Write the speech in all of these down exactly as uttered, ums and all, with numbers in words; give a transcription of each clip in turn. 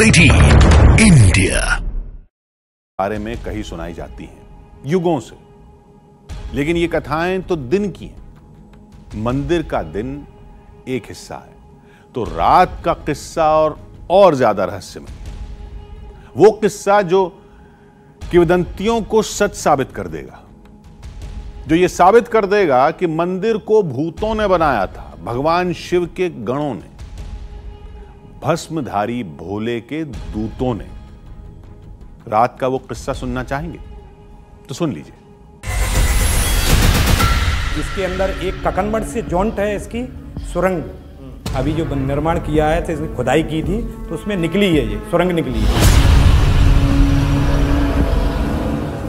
News अठारह India बारे में कहीं सुनाई जाती हैं युगों से, लेकिन ये कथाएं तो दिन की हैं। मंदिर का दिन एक हिस्सा है तो रात का किस्सा और और ज्यादा रहस्यमय है। वो किस्सा जो किंवदंतियों को सच साबित कर देगा, जो ये साबित कर देगा कि मंदिर को भूतों ने बनाया था, भगवान शिव के गणों ने, भस्मधारी भोले के दूतों ने। रात का वो किस्सा सुनना चाहेंगे तो सुन लीजिए। इसके अंदर एक ककनमठ से जॉइंट है इसकी सुरंग, अभी जो निर्माण किया है तो इसमें खुदाई की थी तो उसमें निकली है, ये सुरंग निकली है।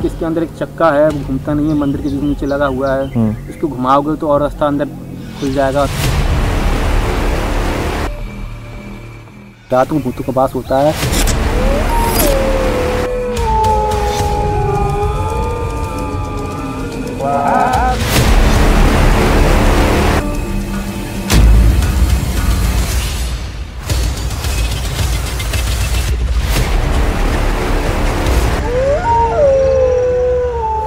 इसके अंदर एक चक्का है, वो घूमता नहीं है, मंदिर के बीच नीचे लगा हुआ है। इसको घुमाओगे तो और रास्ता अंदर खुल जाएगा। रात में भूतों का वास होता है।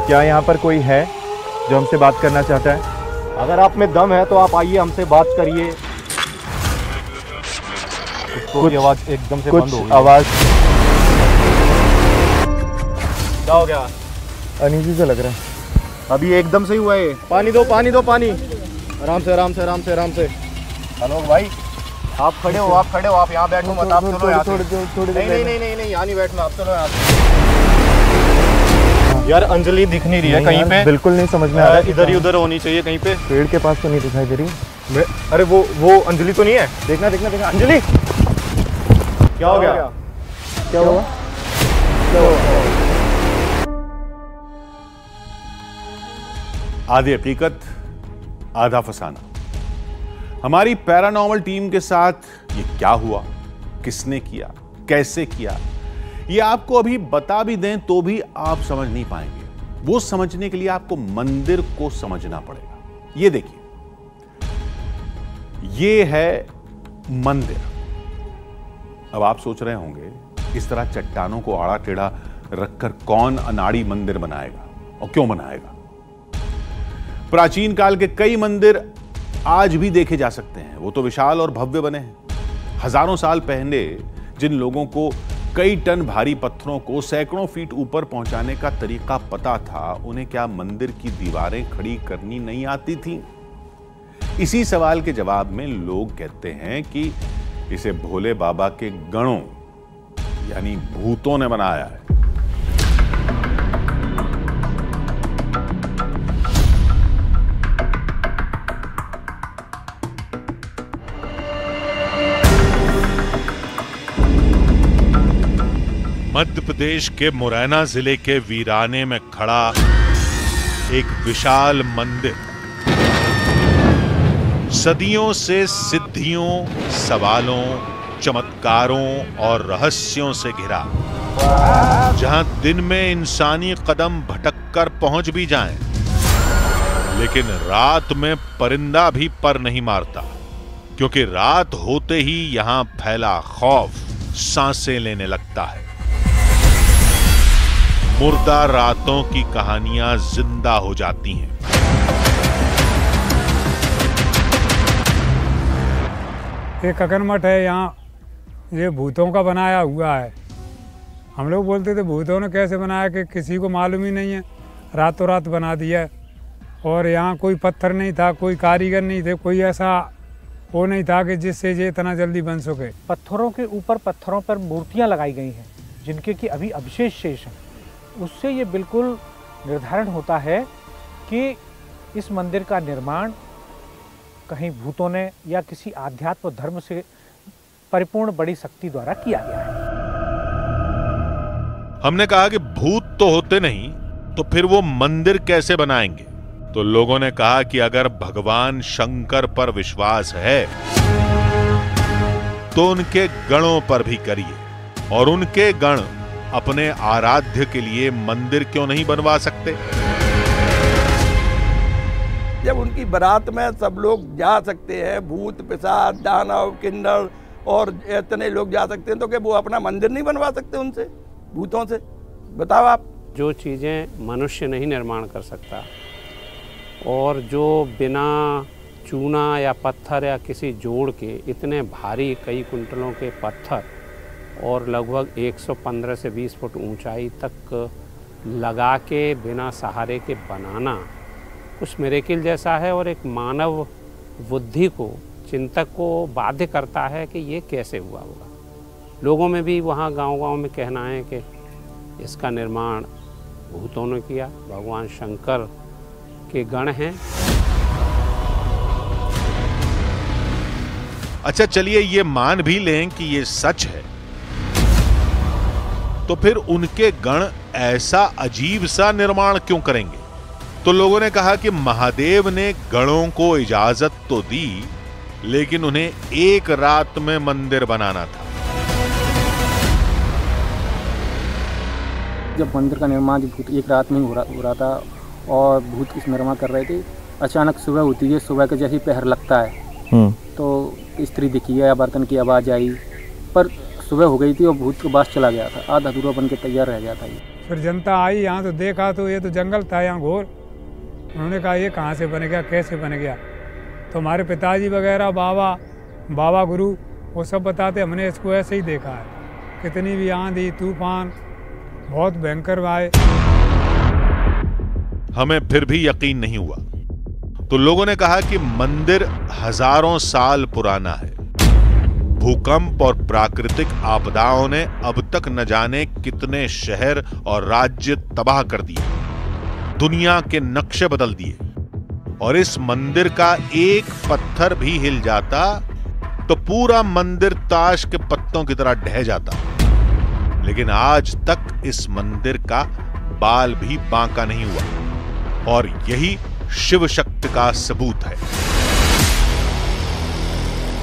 क्या यहाँ पर कोई है जो हमसे बात करना चाहता है? अगर आप में दम है तो आप आइए, हमसे बात करिए। कुछ आवाज एकदम से बंद हो गई। आवाज क्या हो गया? अनीजी से लग रहा है, अभी एकदम से ही हुआ है। पानी दो, पानी दो, पानी। आराम से, आराम से, आराम से, आराम से। आलोक भाई आप खड़े हो, आप खड़े हो, आप यहाँ बैठो मत, आप चलो यहाँ। नहीं नहीं नहीं नहीं, यहाँ नहीं बैठना, आप चलो यहाँ। यार अंजलि दिख नहीं रही है कहीं पे, बिल्कुल नहीं समझ में आ रहा है। इधर ही उधर होनी चाहिए कहीं पे, पेड़ के पास तो नहीं दिखाई दे रही। अरे वो वो अंजलि तो नहीं है? देखना देखना देखना, अंजलि क्या हो गया? क्या हुआ? क्या हुआ? आधी हकीकत आधा फसाना। हमारी पैरानॉर्मल टीम के साथ ये क्या हुआ, किसने किया, कैसे किया, ये आपको अभी बता भी दें तो भी आप समझ नहीं पाएंगे। वो समझने के लिए आपको मंदिर को समझना पड़ेगा। ये देखिए, ये है मंदिर। अब आप सोच रहे होंगे इस तरह चट्टानों को आड़ा टेढ़ा रखकर कौन अनाड़ी मंदिर बनाएगा और क्यों बनाएगा। प्राचीन काल के कई मंदिर आज भी देखे जा सकते हैं, वो तो विशाल और भव्य बने हैं। हजारों साल पहले जिन लोगों को कई टन भारी पत्थरों को सैकड़ों फीट ऊपर पहुंचाने का तरीका पता था, उन्हें क्या मंदिर की दीवारें खड़ी करनी नहीं आती थी? इसी सवाल के जवाब में लोग कहते हैं कि इसे भोले बाबा के गणों यानी भूतों ने बनाया है। मध्य प्रदेश के मुरैना जिले के वीराने में खड़ा एक विशाल मंदिर सदियों से सिद्धियों, सवालों, चमत्कारों और रहस्यों से घिरा, जहां दिन में इंसानी कदम भटककर पहुंच भी जाएं, लेकिन रात में परिंदा भी पर नहीं मारता, क्योंकि रात होते ही यहां फैला खौफ सांसें लेने लगता है। मुर्दा रातों की कहानियां जिंदा हो जाती हैं। ये ककनमठ है, यहाँ ये भूतों का बनाया हुआ है। हम लोग बोलते थे भूतों ने कैसे बनाया कि किसी को मालूम ही नहीं है, रातों रात बना दिया। और यहाँ कोई पत्थर नहीं था, कोई कारीगर नहीं थे, कोई ऐसा वो नहीं था कि जिससे ये इतना जल्दी बन सके। पत्थरों के ऊपर पत्थरों पर मूर्तियाँ लगाई गई हैं जिनके कि अभी अवशेष शेष हैं। उससे ये बिल्कुल निर्धारण होता है कि इस मंदिर का निर्माण कहीं भूतों ने या किसी आध्यात्म धर्म से परिपूर्ण बड़ी शक्ति द्वारा किया गया है। हमने कहा कि भूत तो होते नहीं तो फिर वो मंदिर कैसे बनाएंगे? तो लोगों ने कहा कि अगर भगवान शंकर पर विश्वास है तो उनके गणों पर भी करिए, और उनके गण अपने आराध्य के लिए मंदिर क्यों नहीं बनवा सकते? जब उनकी बारात में सब लोग जा सकते हैं, भूत, पिशाच, दानव, किन्नर और इतने लोग जा सकते हैं तो क्या वो अपना मंदिर नहीं बनवा सकते उनसे, भूतों से? बताओ आप। जो चीज़ें मनुष्य नहीं निर्माण कर सकता और जो बिना चूना या पत्थर या किसी जोड़ के इतने भारी कई कुंटलों के पत्थर और लगभग एक सौ पंद्रह से बीस फुट ऊंचाई तक लगा के बिना सहारे के बनाना कुछ मिरेकिल जैसा है और एक मानव बुद्धि को, चिंतक को बाध्य करता है कि ये कैसे हुआ होगा। लोगों में भी वहाँ गांव गांव में कहना है कि इसका निर्माण भूतों ने किया, भगवान शंकर के गण हैं। अच्छा चलिए ये मान भी लें कि ये सच है, तो फिर उनके गण ऐसा अजीब सा निर्माण क्यों करेंगे? तो लोगों ने कहा कि महादेव ने गणों को इजाजत तो दी, लेकिन उन्हें एक रात में मंदिर बनाना था। जब मंदिर का निर्माण भूत एक रात में हो रहा था और भूत इस निर्माण कर रहे थे, अचानक सुबह होती है, सुबह के जैसे पहर लगता है तो स्त्री दिखी या बर्तन की आवाज़ आई, पर सुबह हो गई थी और भूत के पास चला गया था, आधा अधूरा बन के तैयार रह गया था। ये फिर जनता आई यहाँ तो देखा तो ये तो जंगल था यहाँ घोर। उन्होंने कहा ये कहाँ से बन गया, कैसे बन गया? तो हमारे पिताजी वगैरह बाबा बाबा गुरु वो सब बताते हमने इसको ऐसे ही देखा है। कितनी भी आंधी तूफान बहुत भयंकर आए, हमें फिर भी यकीन नहीं हुआ। तो लोगों ने कहा कि मंदिर हजारों साल पुराना है, भूकंप और प्राकृतिक आपदाओं ने अब तक न जाने कितने शहर और राज्य तबाह कर दिए, दुनिया के नक्शे बदल दिए, और इस मंदिर का एक पत्थर भी हिल जाता तो पूरा मंदिर ताश के पत्तों की तरह ढह जाता। लेकिन आज तक इस मंदिर का बाल भी बांका नहीं हुआ, और यही शिव शक्ति का सबूत है।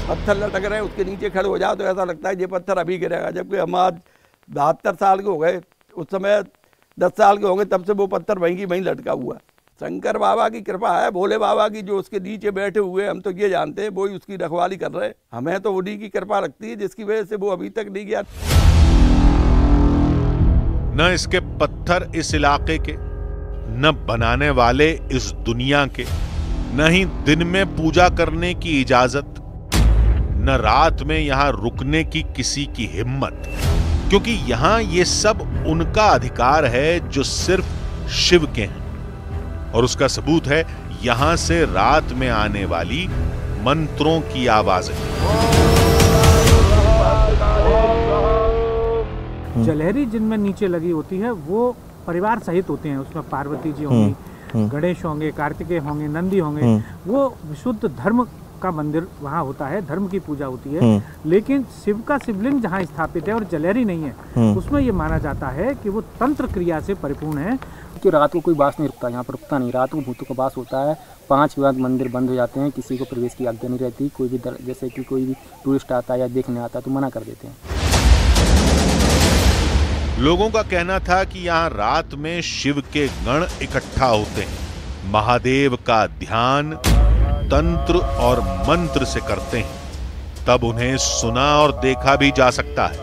पत्थर लटक रहे हैं, उसके नीचे खड़े हो जाओ तो ऐसा लगता है ये पत्थर अभी गिरेगा, जबकि हम आज बहत्तर साल के हो गए, उस समय दस साल के हो गए, तब से वो पत्थर वहीं की वहीं लटका हुआ। शंकर बाबा की कृपा है, भोले बाबा की, जो उसके नीचे बैठे हुए, हम तो ये जानते हैं वो ही उसकी रखवाली कर रहे हैं। हमें तो उन्हीं की कृपा लगती है जिसकी वजह से वो अभी तक नहीं गया। न इसके पत्थर इस इलाके के, न बनाने वाले इस दुनिया के, न ही दिन में पूजा करने की इजाजत, न रात में यहां रुकने की किसी की हिम्मत, क्योंकि यहां ये सब उनका अधिकार है जो सिर्फ शिव के हैं। और उसका सबूत है यहां से रात में आने वाली मंत्रों की आवाजें। जलहरी जिनमें नीचे लगी होती है वो परिवार सहित होते हैं, उसमें पार्वती जी होंगी, गणेश होंगे, कार्तिकेय होंगे, नंदी होंगे। वो विशुद्ध धर्म का मंदिर वहाँ होता है, धर्म की पूजा होती है। लेकिन शिव का शिवलिंग जहाँ स्थापित है और जलहरी नहीं है, उसमें ये माना जाता है कि वो तंत्र क्रिया से परिपूर्ण है कि रात को कोई वास नहीं रुकता, यहाँ पर रुकता नहीं, रात को भूतों का वास होता है। पाँच बार मंदिर बंद हो जाते हैं, किसी को प्रवेश की आज्ञा नहीं रहती। कोई भी दर, जैसे कि कोई भी टूरिस्ट आता है या देखने आता है तो मना कर देते हैं। लोगों का कहना था कि यहाँ रात में शिव के गण इकट्ठा होते हैं, महादेव का ध्यान तंत्र और मंत्र से करते हैं, तब उन्हें सुना और देखा भी जा सकता है।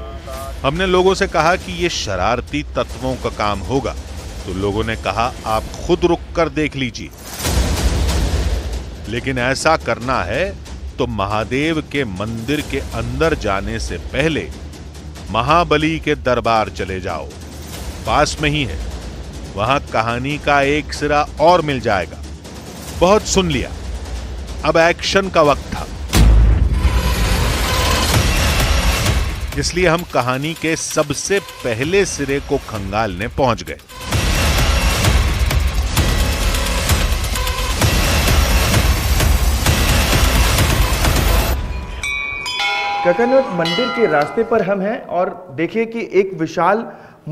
हमने लोगों से कहा कि ये शरारती तत्वों का काम होगा, तो लोगों ने कहा आप खुद रुक कर देख लीजिए, लेकिन ऐसा करना है तो महादेव के मंदिर के अंदर जाने से पहले महाबली के दरबार चले जाओ, पास में ही है, वहां कहानी का एक सिरा और मिल जाएगा। बहुत सुन लिया, अब एक्शन का वक्त था, इसलिए हम कहानी के सबसे पहले सिरे को खंगालने पहुंच गए। काकानाथ मंदिर के रास्ते पर हम हैं और देखिए कि एक विशाल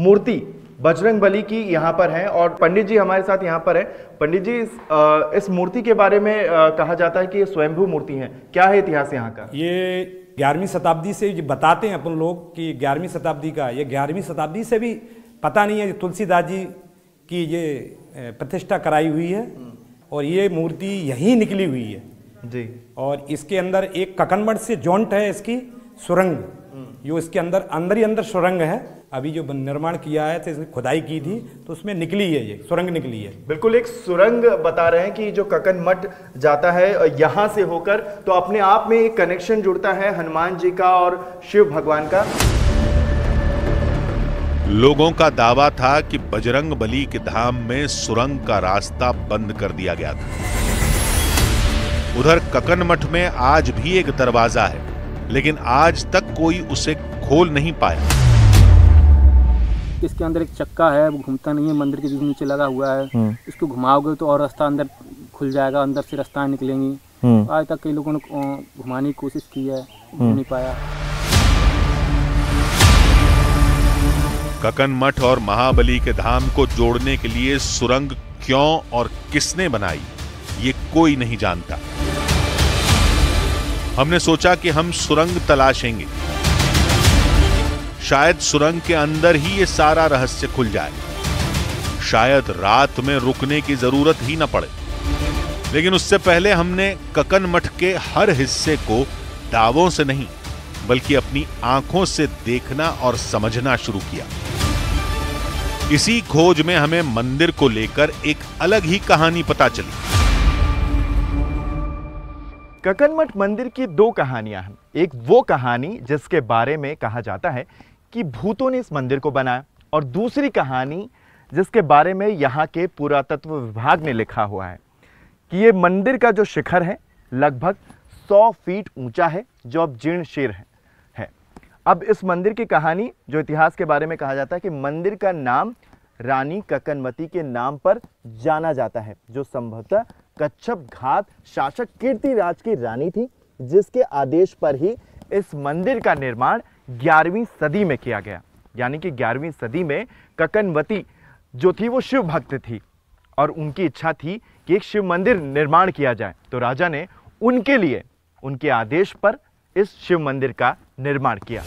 मूर्ति बजरंग बली की यहाँ पर है और पंडित जी हमारे साथ यहाँ पर है। पंडित जी, इस, आ, इस मूर्ति के बारे में आ, कहा जाता है कि ये स्वयंभू मूर्ति है, क्या है इतिहास यहाँ का? ये ग्यारहवीं शताब्दी से ये बताते हैं अपन लोग कि ग्यारहवीं शताब्दी का, ये ग्यारहवीं शताब्दी से भी पता नहीं है, तुलसीदास जी की ये प्रतिष्ठा कराई हुई है और ये मूर्ति यहीं निकली हुई है जी। और इसके अंदर एक ककनमठ से जॉइंट है इसकी, सुरंग, जो इसके अंदर अंदर ही अंदर सुरंग है, अभी जो निर्माण किया है तो इसने खुदाई की थी तो उसमें निकली है ये सुरंग निकली है। बिल्कुल एक सुरंग बता रहे हैं कि जो ककनमठ जाता है यहाँ से होकर, तो अपने आप में एक कनेक्शन जुड़ता है हनुमान जी का और शिव भगवान का। लोगों का दावा था कि बजरंग बली के धाम में सुरंग का रास्ता बंद कर दिया गया था। उधर ककनमठ में आज भी एक दरवाजा है, लेकिन आज तक कोई उसे खोल नहीं पाया। इसके अंदर एक चक्का है, वो घूमता नहीं है, मंदिर के बीच नीचे लगा हुआ है, इसको घुमाओगे तो और रास्ता अंदर खुल जाएगा, अंदर से रास्ता निकलेंगी। आज तक कई लोगों ने घुमाने की कोशिश की है, नहीं पाया। ककनमठ और महाबली के धाम को जोड़ने के लिए सुरंग क्यों और किसने बनाई ये कोई नहीं जानता। हमने सोचा कि हम सुरंग तलाशेंगे, शायद सुरंग के अंदर ही ये सारा रहस्य खुल जाए, शायद रात में रुकने की जरूरत ही न पड़े। लेकिन उससे पहले हमने ककनमठ के हर हिस्से को दावों से नहीं बल्कि अपनी आंखों से देखना और समझना शुरू किया। इसी खोज में हमें मंदिर को लेकर एक अलग ही कहानी पता चली। ककनमठ मंदिर की दो कहानियां हैं। एक वो कहानी जिसके बारे में कहा जाता है कि भूतों ने इस मंदिर को बनाया, और दूसरी कहानी जिसके बारे में यहाँ के पुरातत्व विभाग ने लिखा हुआ है कि ये मंदिर का जो शिखर है लगभग सौ फीट ऊंचा है, जो अब जीर्णशीर्ण है, है। अब इस मंदिर की कहानी जो इतिहास के बारे में कहा जाता है कि मंदिर का नाम रानी ककनवती के नाम पर जाना जाता है, जो संभवतः कच्छप घात शासक कीर्तिराज की रानी थी, जिसके आदेश पर ही इस मंदिर का निर्माण ग्यारहवीं सदी में किया गया। यानी कि ग्यारहवीं सदी में ककनवती जो थी वो शिव भक्त थी और उनकी इच्छा थी कि एक शिव मंदिर निर्माण किया जाए, तो राजा ने उनके लिए उनके आदेश पर इस शिव मंदिर का निर्माण किया।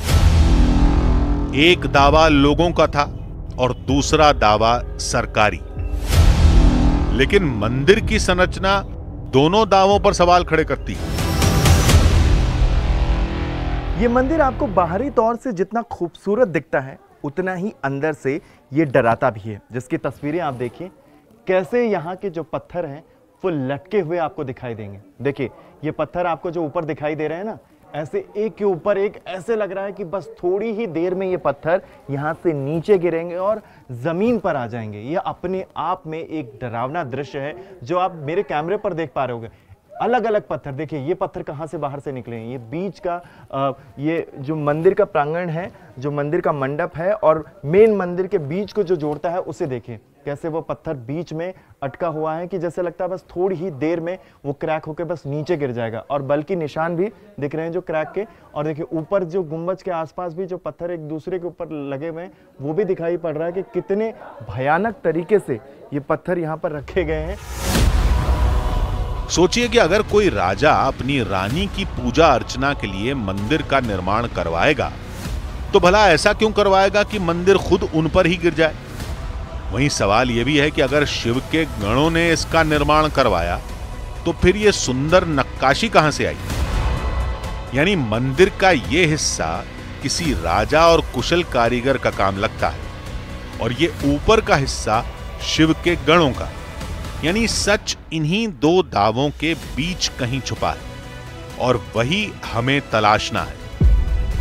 एक दावा लोगों का था और दूसरा दावा सरकारी, लेकिन मंदिर की संरचना दोनों दावों पर सवाल खड़े करती है। ये मंदिर आपको बाहरी तौर से जितना खूबसूरत दिखता है उतना ही अंदर से ये डराता भी है, जिसकी तस्वीरें आप देखिए कैसे यहाँ के जो पत्थर हैं वो लटके हुए आपको दिखाई देंगे। देखिए ये पत्थर आपको जो ऊपर दिखाई दे रहे हैं ना, ऐसे एक के ऊपर एक, ऐसे लग रहा है कि बस थोड़ी ही देर में ये पत्थर यहाँ से नीचे गिरेंगे और ज़मीन पर आ जाएंगे। ये अपने आप में एक डरावना दृश्य है जो आप मेरे कैमरे पर देख पा रहे होंगे। अलग अलग पत्थर, देखिए ये पत्थर कहाँ से बाहर से निकले हैं। ये बीच का आ, ये जो मंदिर का प्रांगण है, जो मंदिर का मंडप है और मेन मंदिर के बीच को जो जोड़ता है, उसे देखिए कैसे वो पत्थर बीच में अटका हुआ है कि जैसे लगता है बस थोड़ी ही देर में वो क्रैक होकर बस नीचे गिर जाएगा। और बल्कि निशान भी दिख रहे हैं जो क्रैक के, और देखिए ऊपर जो गुंबज के आसपास भी जो पत्थर एक दूसरे के ऊपर लगे हुए हैं वो भी दिखाई पड़ रहा है कि कितने भयानक तरीके से ये पत्थर यहाँ पर रखे गए हैं। सोचिए कि अगर कोई राजा अपनी रानी की पूजा अर्चना के लिए मंदिर का निर्माण करवाएगा तो भला ऐसा क्यों करवाएगा कि मंदिर खुद उन पर ही गिर जाए। वहीं सवाल यह भी है कि अगर शिव के गणों ने इसका निर्माण करवाया तो फिर यह सुंदर नक्काशी कहां से आई। यानी मंदिर का यह हिस्सा किसी राजा और कुशल कारीगर का काम लगता है और यह ऊपर का हिस्सा शिव के गणों का। यानी सच इन्हीं दो दावों के बीच कहीं छुपा है और वही हमें तलाशना है।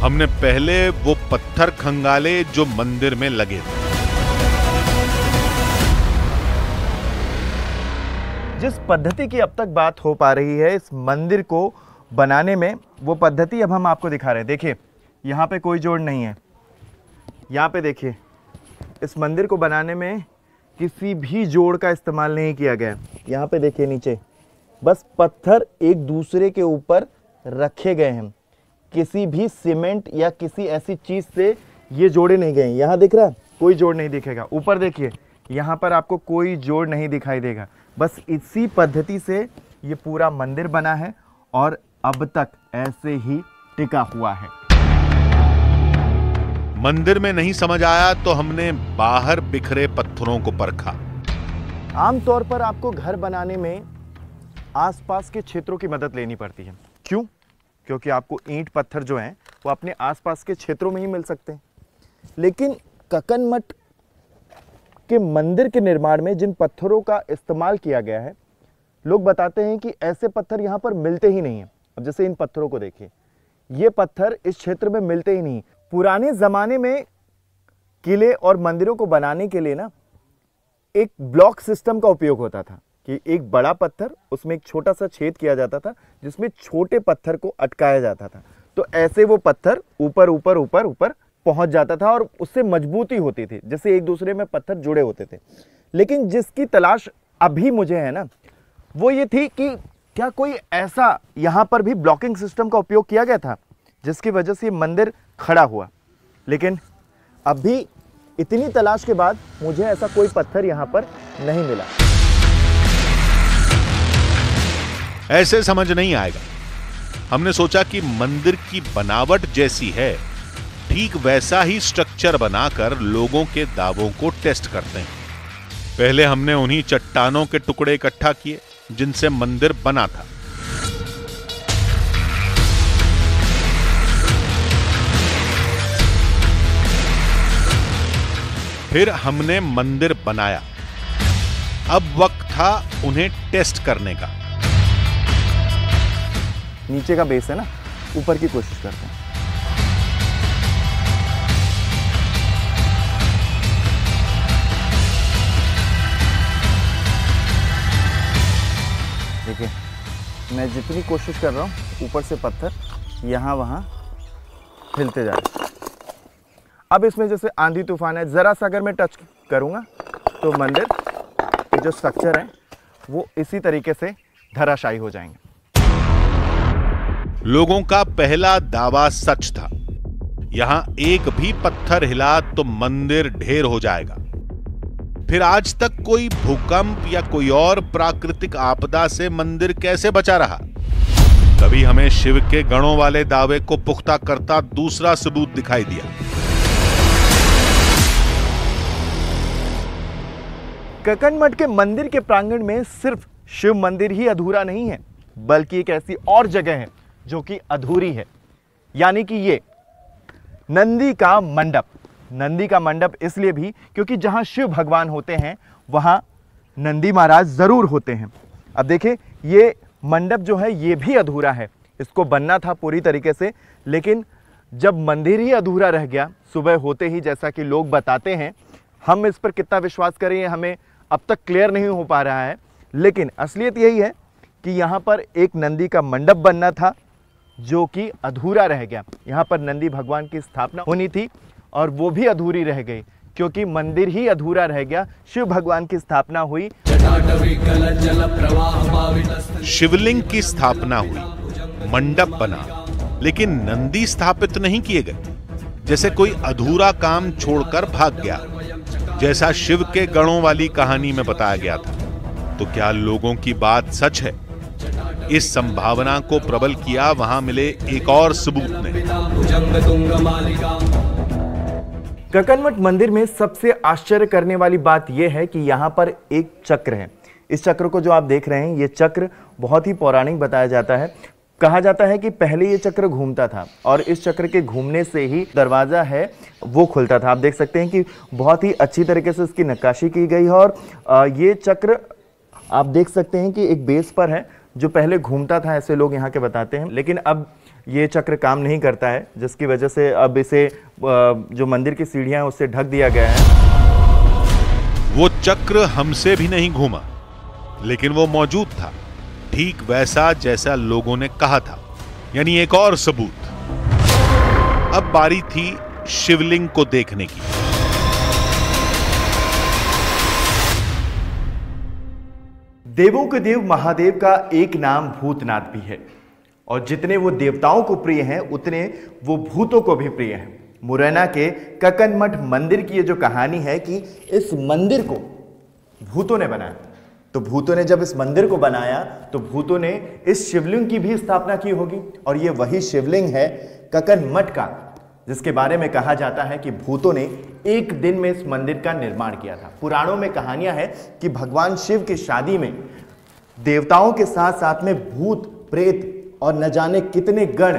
हमने पहले वो पत्थर खंगाले जो मंदिर में लगे थे। जिस पद्धति की अब तक बात हो पा रही है इस मंदिर को बनाने में, वो पद्धति अब हम आपको दिखा रहे हैं। देखिए यहाँ पे कोई जोड़ नहीं है। यहाँ पे देखिए इस मंदिर को बनाने में किसी भी जोड़ का इस्तेमाल नहीं किया गया। यहाँ पे देखिए नीचे बस पत्थर एक दूसरे के ऊपर रखे गए हैं, किसी भी सीमेंट या किसी ऐसी चीज़ से ये जोड़े नहीं गए। यहाँ दिख रहा कोई जोड़ नहीं दिखेगा। ऊपर देखिए यहाँ पर आपको कोई जोड़ नहीं दिखाई देगा। बस इसी पद्धति से ये पूरा मंदिर बना है और अब तक ऐसे ही टिका हुआ है। मंदिर में नहीं समझ आया तो हमने बाहर बिखरे पत्थरों को परखा। आमतौर पर आपको घर बनाने में आसपास के क्षेत्रों की मदद लेनी पड़ती है। क्यों? क्योंकि आपको ईंट पत्थर जो हैं वो अपने आसपास के क्षेत्रों में ही मिल सकते हैं। लेकिन ककनमठ के मंदिर के निर्माण में जिन पत्थरों का इस्तेमाल किया गया है, लोग बताते हैं कि ऐसे पत्थर यहाँ पर मिलते ही नहीं हैं। अब जैसे इन पत्थरों को देखिए, ये पत्थर इस क्षेत्र में मिलते ही नहीं। पुराने ज़माने में किले और मंदिरों को बनाने के लिए ना एक ब्लॉक सिस्टम का उपयोग होता था कि एक बड़ा पत्थर, उसमें एक छोटा सा छेद किया जाता था जिसमें छोटे पत्थर को अटकाया जाता था, तो ऐसे वो पत्थर ऊपर ऊपर ऊपर ऊपर पहुंच जाता था और उससे मजबूती होती थी, जैसे एक दूसरे में पत्थर जुड़े होते थे। लेकिन जिसकी तलाश अभी मुझे है ना, वो ये थी कि क्या कोई ऐसा यहाँ पर भी ब्लॉकिंग सिस्टम का उपयोग किया गया था जिसकी वजह से ये मंदिर खड़ा हुआ। लेकिन अभी इतनी तलाश के बाद मुझे ऐसा कोई पत्थर यहाँ पर नहीं मिला। ऐसे समझ नहीं आएगा। हमने सोचा कि मंदिर की बनावट जैसी है, ठीक वैसा ही स्ट्रक्चर बनाकर लोगों के दावों को टेस्ट करते हैं। पहले हमने उन्हीं चट्टानों के टुकड़े इकट्ठा किए जिनसे मंदिर बना था। फिर हमने मंदिर बनाया। अब वक्त था उन्हें टेस्ट करने का। नीचे का बेस है ना, ऊपर की कोशिश करते हैं। देखिए, मैं जितनी कोशिश कर रहा हूँ, ऊपर से पत्थर यहाँ वहाँ हिलते जा रहे। अब इसमें जैसे आंधी तूफान है, ज़रा सा अगर मैं टच करूँगा तो मंदिर के जो स्ट्रक्चर हैं वो इसी तरीके से धराशायी हो जाएंगे। लोगों का पहला दावा सच था। यहाँ एक भी पत्थर हिला तो मंदिर ढेर हो जाएगा। फिर आज तक कोई भूकंप या कोई और प्राकृतिक आपदा से मंदिर कैसे बचा रहा? तभी हमें शिव के गणों वाले दावे को पुख्ता करता दूसरा सबूत दिखाई दिया। ककनमठ के मंदिर के प्रांगण में सिर्फ शिव मंदिर ही अधूरा नहीं है, बल्कि एक ऐसी और जगह है जो कि अधूरी है, यानी कि ये नंदी का मंडप। नंदी का मंडप इसलिए भी क्योंकि जहां शिव भगवान होते हैं वहां नंदी महाराज ज़रूर होते हैं। अब देखिए, ये मंडप जो है ये भी अधूरा है, इसको बनना था पूरी तरीके से, लेकिन जब मंदिर ही अधूरा रह गया सुबह होते ही, जैसा कि लोग बताते हैं, हम इस पर कितना विश्वास करें हमें अब तक क्लियर नहीं हो पा रहा है। लेकिन असलियत यही है कि यहाँ पर एक नंदी का मंडप बनना था जो कि अधूरा रह गया। यहाँ पर नंदी भगवान की स्थापना होनी थी और वो भी अधूरी रह गई क्योंकि मंदिर ही अधूरा रह गया। शिव भगवान की स्थापना हुई, शिवलिंग की स्थापना हुई, मंडप बना, लेकिन नंदी स्थापित नहीं किए गए। जैसे कोई अधूरा काम छोड़कर भाग गया, जैसा शिव के गणों वाली कहानी में बताया गया था। तो क्या लोगों की बात सच है? इस संभावना को प्रबल किया वहां मिले एक और सबूत ने। ककनमठ मंदिर में सबसे आश्चर्य करने वाली बात यह है कि यहाँ पर एक चक्र है। इस चक्र को जो आप देख रहे हैं, ये चक्र बहुत ही पौराणिक बताया जाता है। कहा जाता है कि पहले ये चक्र घूमता था और इस चक्र के घूमने से ही दरवाज़ा है वो खुलता था। आप देख सकते हैं कि बहुत ही अच्छी तरीके से इसकी नक्काशी की गई है और ये चक्र आप देख सकते हैं कि एक बेस पर है जो पहले घूमता था, ऐसे लोग यहाँ के बताते हैं। लेकिन अब ये चक्र काम नहीं करता है, जिसकी वजह से अब इसे जो मंदिर की सीढ़ियां हैं उससे ढक दिया गया है। वो चक्र हमसे भी नहीं घूमा, लेकिन वो मौजूद था, ठीक वैसा जैसा लोगों ने कहा था, यानी एक और सबूत। अब बारी थी शिवलिंग को देखने की। देवों के देव महादेव का एक नाम भूतनाथ भी है और जितने वो देवताओं को प्रिय हैं उतने वो भूतों को भी प्रिय हैं। मुरैना के ककनमठ मंदिर की ये जो कहानी है कि इस मंदिर को भूतों ने बनाया, तो भूतों ने जब इस मंदिर को बनाया तो भूतों ने इस शिवलिंग की भी स्थापना की होगी और ये वही शिवलिंग है ककनमठ का, जिसके बारे में कहा जाता है कि भूतों ने एक दिन में इस मंदिर का निर्माण किया था। पुराणों में कहानियां हैं कि भगवान शिव की शादी में देवताओं के साथ साथ में भूत, प्रेत और न जाने कितने गण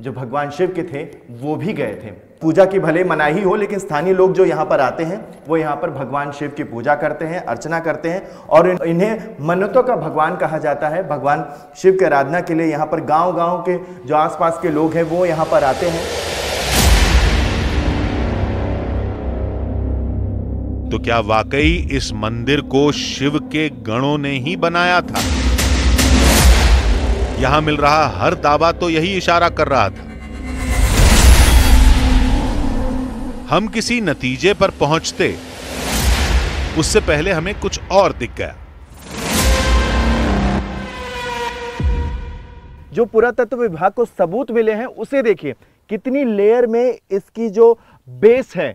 जो भगवान शिव के थे वो भी गए थे। पूजा की भले मनाही हो, लेकिन स्थानीय लोग जो यहाँ पर आते हैं वो यहाँ पर भगवान शिव की पूजा करते हैं, अर्चना करते हैं और इन्हें मन्नतों का भगवान कहा जाता है। भगवान शिव की आराधना के लिए यहाँ पर गांव-गांव के जो आसपास के लोग हैं वो यहाँ पर आते हैं। तो क्या वाकई इस मंदिर को शिव के गणों ने ही बनाया था? यहाँ मिल रहा हर दावा तो यही इशारा कर रहा था। हम किसी नतीजे पर पहुंचते उससे पहले हमें कुछ और दिख गया। जो पुरातत्व विभाग को सबूत मिले हैं उसे देखिए, कितनी लेयर में इसकी जो बेस है,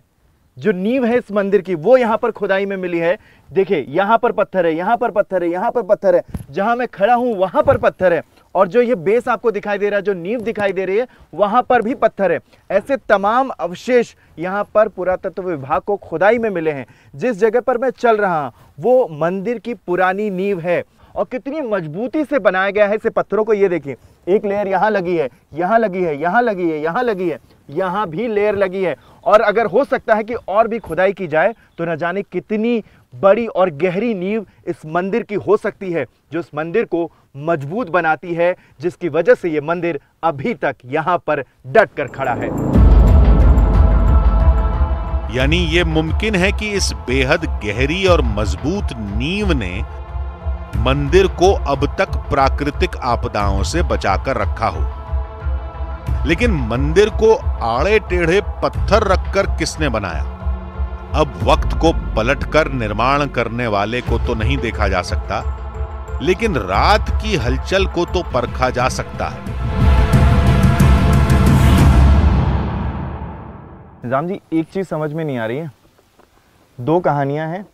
जो नींव है इस मंदिर की, वो यहाँ पर खुदाई में मिली है। देखिए यहाँ पर पत्थर है, यहाँ पर पत्थर है, यहाँ पर पत्थर है, जहाँ मैं खड़ा हूँ वहाँ पर पत्थर है और जो ये बेस आपको दिखाई दे रहा है, जो नींव दिखाई दे रही है, वहाँ पर भी पत्थर है। ऐसे तमाम अवशेष यहाँ पर पुरातत्व विभाग को खुदाई में मिले हैं। जिस जगह पर मैं चल रहा हूँ वो मंदिर की पुरानी नींव है और कितनी मजबूती से बनाया गया है इसे पत्थरों को। ये देखिए एक लेयर यहाँ लगी है, यहाँ लगी है, यहाँ लगी है, यहाँ लगी है, यहाँ भी लेयर लगी है और अगर हो सकता है कि और भी खुदाई की जाए तो न जाने कितनी बड़ी और गहरी नींव इस मंदिर की हो सकती है, जो इस मंदिर को मजबूत बनाती है, जिसकी वजह से ये मंदिर अभी तक यहाँ पर डट कर खड़ा है। यानी ये मुमकिन है कि इस बेहद गहरी और मजबूत नींव ने मंदिर को अब तक प्राकृतिक आपदाओं से बचाकर रखा हो, लेकिन मंदिर को आड़े टेढ़े पत्थर रखकर किसने बनाया? अब वक्त को पलटकर निर्माण करने वाले को तो नहीं देखा जा सकता, लेकिन रात की हलचल को तो परखा जा सकता है। निजाम जी, एक चीज समझ में नहीं आ रही है। दो कहानियां हैं,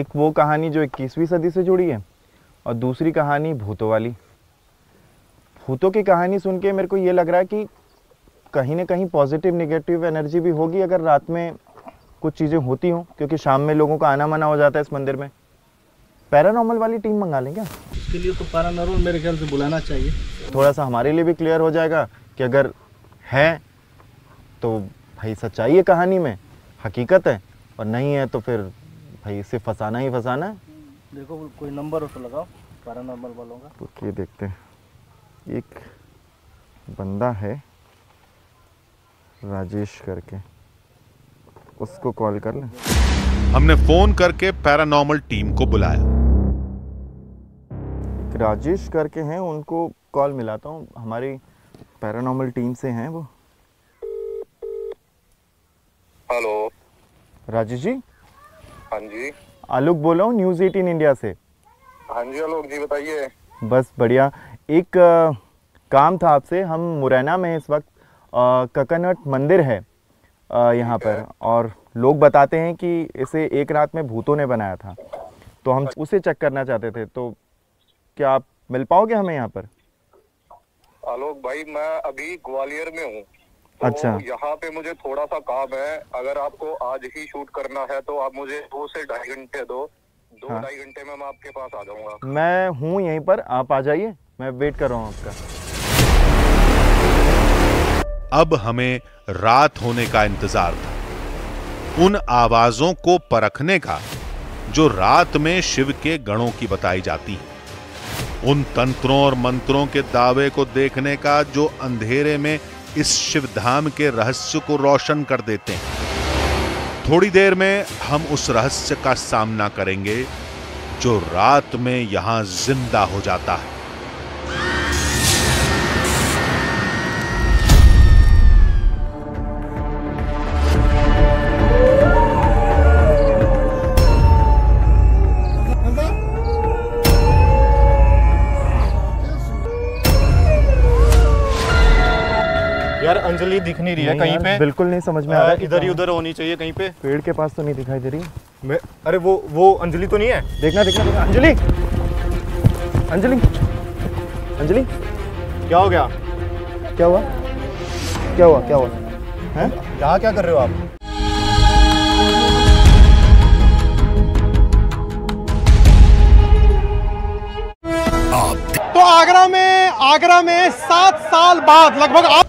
एक वो कहानी जो इक्कीसवीं सदी से जुड़ी है और दूसरी कहानी भूतों वाली। भूतों की कहानी सुन के मेरे को ये लग रहा है कि कहीं ना कहीं पॉजिटिव निगेटिव एनर्जी भी होगी अगर रात में कुछ चीज़ें होती हों, क्योंकि शाम में लोगों का आना मना हो जाता है इस मंदिर में। पैरानॉर्मल वाली टीम मंगा लें क्या? इसके लिए तो पैरानॉर्मल मेरे ख्याल से बुलाना चाहिए। थोड़ा सा हमारे लिए भी क्लियर हो जाएगा कि अगर है तो भाई सच्चाई है, कहानी में हकीकत है, और नहीं है तो फिर भाई इसे फंसाना ही फंसाना है। देखो कोई नंबर हो तो लगाओ पैरानॉर्मल वालों का। तो ये देखते हैं, एक बंदा है राजेश करके, उसको कॉल कर लें। हमने फोन करके पैरानॉर्मल टीम को बुलाया। राजेश करके हैं, उनको कॉल मिलाता हूँ, हमारी पैरानॉर्मल टीम से हैं वो। हेलो राजेश जी। हाँ जी, आलोक बोल रहा हूँ न्यूज़ अठारह इंडिया से। हाँ जी आलोक जी, बताइए। बस बढ़िया। एक आ, काम था आपसे। हम मुरैना में इस वक्त काकानाथ मंदिर है यहाँ पर, और लोग बताते हैं कि इसे एक रात में भूतों ने बनाया था, तो हम उसे चेक करना चाहते थे। तो क्या आप मिल पाओगे हमें यहाँ पर? आलोक भाई, मैं अभी ग्वालियर में हूँ तो अच्छा, यहाँ पे मुझे थोड़ा सा काम है। अगर आपको आज ही शूट करना है तो आप मुझे दो से ढाई घंटे दो दो हाँ। ढाई घंटे में मैं आपके पास आ जाऊंगा। मैं हूँ यहीं पर, आप आ जाइए, मैं वेट कर रहा हूँ आपका। अब हमें रात होने का इंतजार था, उन आवाजों को परखने का जो रात में शिव के गणों की बताई जाती है, उन तंत्रों और मंत्रों के दावे को देखने का जो अंधेरे में इस शिवधाम के रहस्य को रोशन कर देते हैं। थोड़ी देर में हम उस रहस्य का सामना करेंगे जो रात में यहां जिंदा हो जाता है। अंजलि दिख नहीं रही है कहीं पे, बिल्कुल नहीं समझ में आ रहा। इधर ही उधर होनी चाहिए कहीं पे, पेड़ के पास तो नहीं दिखाई दे रही। मैं अरे वो वो अंजलि तो नहीं है। देखना देखना, देखना। अंजलि अंजलि अंजलि, क्या हो गया? क्या हुआ क्या हुआ क्या हुआ हैं? यहाँ क्या कर रहे हो आप? आप तो आगरा में आगरा में सात साल बाद लगभग आप...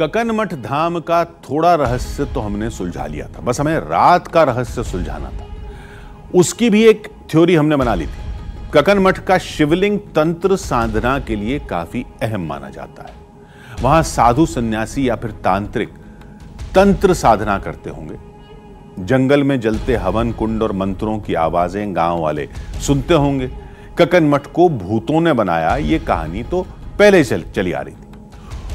ककनमठ धाम का थोड़ा रहस्य तो हमने सुलझा लिया था, बस हमें रात का रहस्य सुलझाना था। उसकी भी एक थ्योरी हमने बना ली थी। ककनमठ का शिवलिंग तंत्र साधना के लिए काफी अहम माना जाता है। वहां साधु सन्यासी या फिर तांत्रिक तंत्र साधना करते होंगे। जंगल में जलते हवन कुंड और मंत्रों की आवाजें गांव वाले सुनते होंगे। ककनमठ को भूतों ने बनाया, ये कहानी तो पहले चल, चली आ रही थी।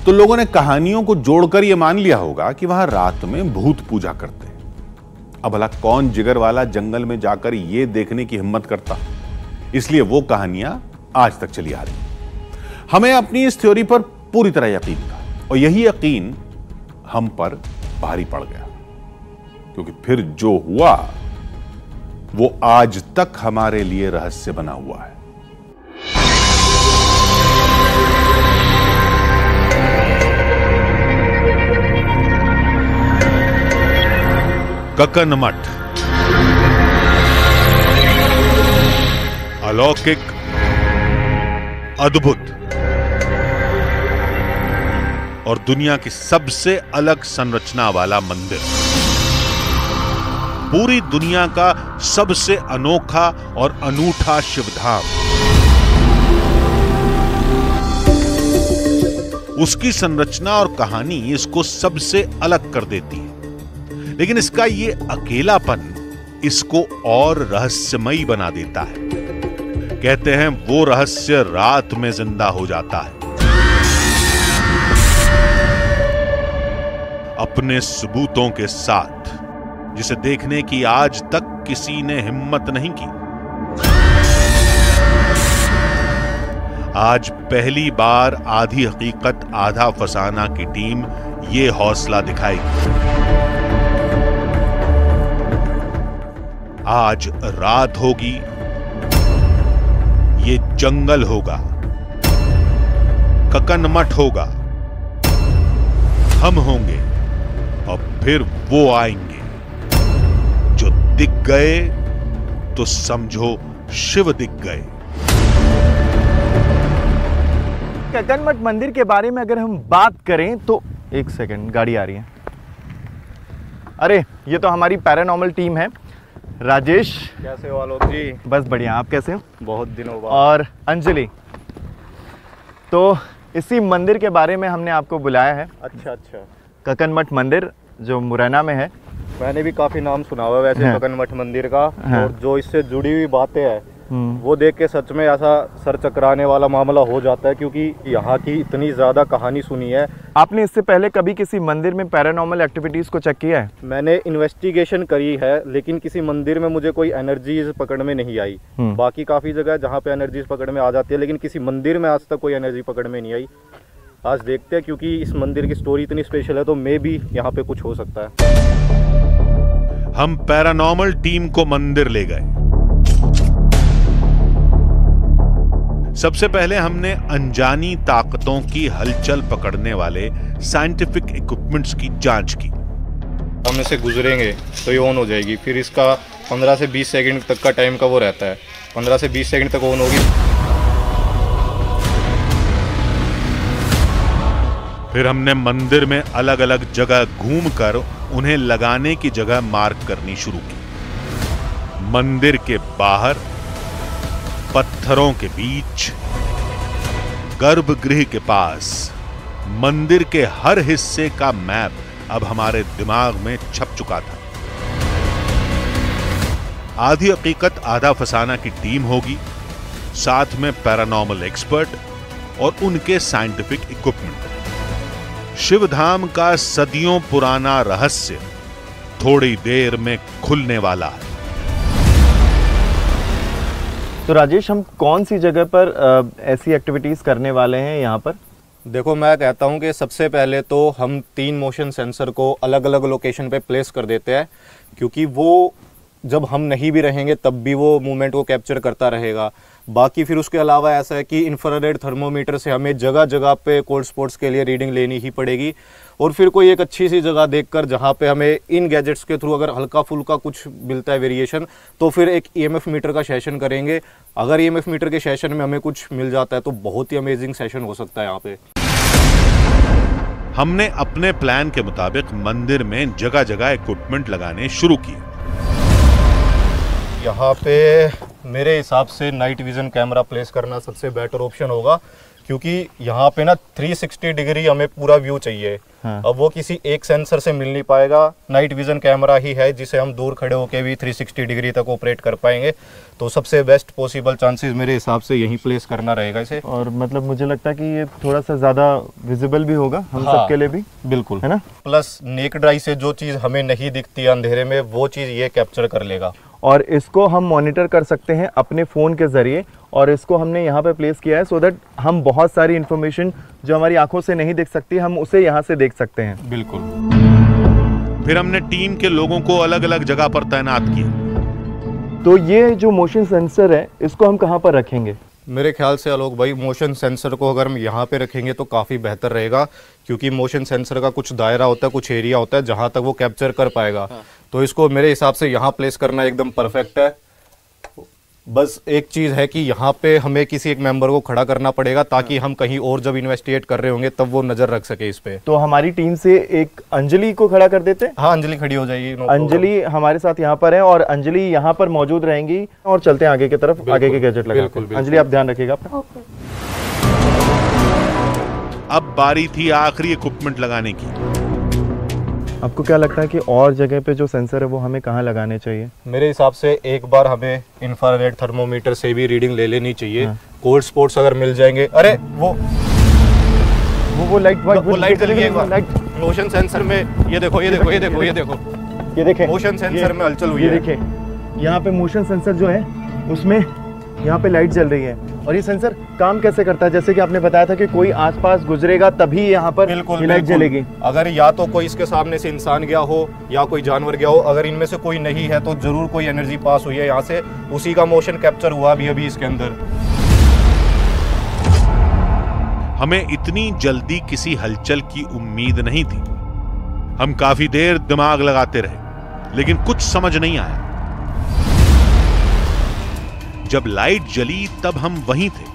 तो लोगों ने कहानियों को जोड़कर यह मान लिया होगा कि वहां रात में भूत पूजा करते हैं। अब भला कौन जिगर वाला जंगल में जाकर यह देखने की हिम्मत करता? इसलिए वो कहानियां आज तक चली आ रही। हमें अपनी इस थ्योरी पर पूरी तरह यकीन था और यही यकीन हम पर भारी पड़ गया, क्योंकि फिर जो हुआ वो आज तक हमारे लिए रहस्य बना हुआ है। ककनमठ, अलौकिक, अद्भुत और दुनिया की सबसे अलग संरचना वाला मंदिर, पूरी दुनिया का सबसे अनोखा और अनूठा शिवधाम। उसकी संरचना और कहानी इसको सबसे अलग कर देती है, लेकिन इसका ये अकेलापन इसको और रहस्यमयी बना देता है। कहते हैं वो रहस्य रात में जिंदा हो जाता है। अपने सबूतों के साथ, जिसे देखने की आज तक किसी ने हिम्मत नहीं की। आज पहली बार आधी हकीकत आधा फसाना की टीम ये हौसला दिखाएगी। आज रात होगी, ये जंगल होगा, ककनमठ होगा, हम होंगे और फिर वो आएंगे। दिख गए तो समझो शिव दिख गए। ककनमठ मंदिर के बारे में अगर हम बात करें तो एक सेकंड, गाड़ी आ रही है। अरे ये तो हमारी पैरानॉर्मल टीम है। राजेश, कैसे हो आलोक जी? बस बढ़िया, आप कैसे हो? बहुत दिनों बाद। और अंजलि। तो इसी मंदिर के बारे में हमने आपको बुलाया है। अच्छा अच्छा। ककनमठ मंदिर जो मुरैना में है, मैंने भी काफी नाम सुना हुआ वैसे ककनमठ मंदिर का, और जो इससे जुड़ी हुई बातें हैं वो देख के सच में ऐसा सर चकराने वाला मामला हो जाता है, क्योंकि यहाँ की इतनी ज्यादा कहानी सुनी है। आपने इससे पहले कभी किसी मंदिर में पैरानॉर्मल एक्टिविटीज को चेक किया है? मैंने इन्वेस्टिगेशन करी है, लेकिन किसी मंदिर में मुझे कोई एनर्जीज पकड़ में नहीं आई। बाकी काफी जगह जहाँ पे एनर्जीज पकड़ में आ जाती है, लेकिन किसी मंदिर में आज तक कोई एनर्जी पकड़ में नहीं आई। आज देखते हैं, क्योंकि इस मंदिर की स्टोरी इतनी स्पेशल है तो मे बी यहाँ पे कुछ हो सकता है। हम पैरानॉर्मल टीम को मंदिर ले गए। सबसे पहले हमने अनजानी ताकतों की हलचल पकड़ने वाले साइंटिफिक इक्विपमेंट्स की जांच की। हम इसे गुजरेंगे तो ये ऑन हो जाएगी, फिर इसका पंद्रह से बीस सेकंड तक का टाइम का वो रहता है। पंद्रह से बीस सेकंड तक ऑन होगी। फिर हमने मंदिर में अलग अलग जगह घूमकर उन्हें लगाने की जगह मार्क करनी शुरू की। मंदिर के बाहर, पत्थरों के बीच, गर्भगृह के पास, मंदिर के हर हिस्से का मैप अब हमारे दिमाग में छप चुका था। आधी हकीकत आधा फसाना की टीम होगी, साथ में पैरानॉर्मल एक्सपर्ट और उनके साइंटिफिक इक्विपमेंट। शिवधाम का सदियों पुराना रहस्य थोड़ी देर में खुलने वाला है। तो राजेश, हम कौन सी जगह पर आ, ऐसी एक्टिविटीज करने वाले हैं यहाँ पर? देखो, मैं कहता हूँ कि सबसे पहले तो हम तीन मोशन सेंसर को अलग अलग लोकेशन पे प्लेस कर देते हैं, क्योंकि वो जब हम नहीं भी रहेंगे तब भी वो मूवमेंट को कैप्चर करता रहेगा। बाकी फिर उसके अलावा ऐसा है कि इंफ्रारेड थर्मोमीटर से हमें जगह जगह पे कोल्ड स्पॉट्स के लिए रीडिंग लेनी ही पड़ेगी, और फिर कोई एक अच्छी सी जगह देखकर जहाँ पे हमें इन गैजेट्स के थ्रू अगर हल्का फुल्का कुछ मिलता है वेरिएशन तो फिर एक ईएमएफ मीटर का सेशन करेंगे। अगर ईएमएफ मीटर के सेशन में हमें कुछ मिल जाता है तो बहुत ही अमेजिंग सेशन हो सकता है। यहाँ पे हमने अपने प्लान के मुताबिक मंदिर में जगह जगह इक्विपमेंट लगाने शुरू किए। यहाँ पे मेरे हिसाब से नाइट विज़न कैमरा प्लेस करना सबसे बेटर ऑप्शन होगा, क्योंकि यहाँ पे ना तीन सौ साठ डिग्री हमें पूरा व्यू चाहिए। हाँ। अब वो किसी एक सेंसर से मिल नहीं पाएगा, नाइट विज़न कैमरा ही है जिसे हम दूर खड़े होके भी तीन सौ साठ डिग्री तक ऑपरेट कर पाएंगे। तो सबसे बेस्ट पॉसिबल चांसेस मेरे हिसाब से यहीं प्लेस करना रहेगा इसे। और मतलब मुझे लगता है कि ये थोड़ा सा ज़्यादा विजिबल भी होगा हम हाँ, सबके लिए भी। बिल्कुल, है ना। प्लस नेकेड आई से जो चीज़ हमें नहीं दिखती अंधेरे में वो चीज़ ये कैप्चर कर लेगा, और इसको हम मॉनिटर कर सकते हैं अपने फ़ोन के ज़रिए। और इसको हमने यहाँ पे प्लेस किया है सो दैट हम बहुत सारी इन्फॉर्मेशन जो हमारी आंखों से नहीं दिख सकती हम उसे यहाँ से देख सकते हैं। बिल्कुल। फिर हमने टीम के लोगों को अलग अलग जगह पर तैनात किया। तो ये जो मोशन सेंसर है इसको हम कहाँ पर रखेंगे? मेरे ख्याल से आलोक भाई, मोशन सेंसर को अगर हम यहाँ पे रखेंगे तो काफ़ी बेहतर रहेगा, क्योंकि मोशन सेंसर का कुछ दायरा होता है, कुछ एरिया होता है जहाँ तक वो कैप्चर कर पाएगा। हाँ। तो इसको मेरे हिसाब से यहाँ प्लेस करना एकदम परफेक्ट है। बस एक चीज़ है कि यहाँ पे हमें किसी एक मेंबर को खड़ा करना पड़ेगा ताकि हम कहीं और जब इन्वेस्टिगेट कर रहे होंगे तब वो नज़र रख सके इस पे। तो हमारी टीम से एक अंजलि को खड़ा कर देते हैं। हाँ, अंजलि खड़ी हो जाएगी। अंजलि हमारे साथ यहाँ पर है और अंजलि यहाँ पर मौजूद रहेंगी। और चलते हैं आगे की तरफ, आगे के गैजेट लगा। अंजलि, आप ध्यान रखिएगा। अब बारी थी आखिरी इक्विपमेंट लगाने की। आपको क्या लगता है कि और जगह पे जो सेंसर है वो हमें कहाँ लगाने चाहिए? मेरे हिसाब से एक बार हमें इंफ्रारेड थर्मोमीटर से भी रीडिंग ले लेनी चाहिए। हाँ। कोल्ड स्पॉट्स अगर मिल जाएंगे, अरे वो वो वो लाइट वो लाइट चली गई एक बार। मोशन सेंसर में ये देखो, ये देखो, ये देखो, ये देखो, ये देखें, मोशन सेंसर में हलचल हुई है। ये देखें, यहाँ पे मोशन सेंसर जो है उसमें यहाँ पे लाइट जल रही है। और ये सेंसर काम कैसे करता है? जैसे कि आपने बताया था कि कोई आसपास गुजरेगा तभी यहाँ पर लाइट जलेगी। अगर या तो कोई इसके सामने से इंसान गया हो या कोई जानवर गया हो, अगर इनमें से कोई नहीं है तो जरूर कोई एनर्जी पास हुई है यहाँ से, उसी का मोशन कैप्चर हुआ भी अभी इसके अंदर। हमें इतनी जल्दी किसी हलचल की उम्मीद नहीं थी। हम काफी देर दिमाग लगाते रहे लेकिन कुछ समझ नहीं आया। जब लाइट जली तब हम वहीं थे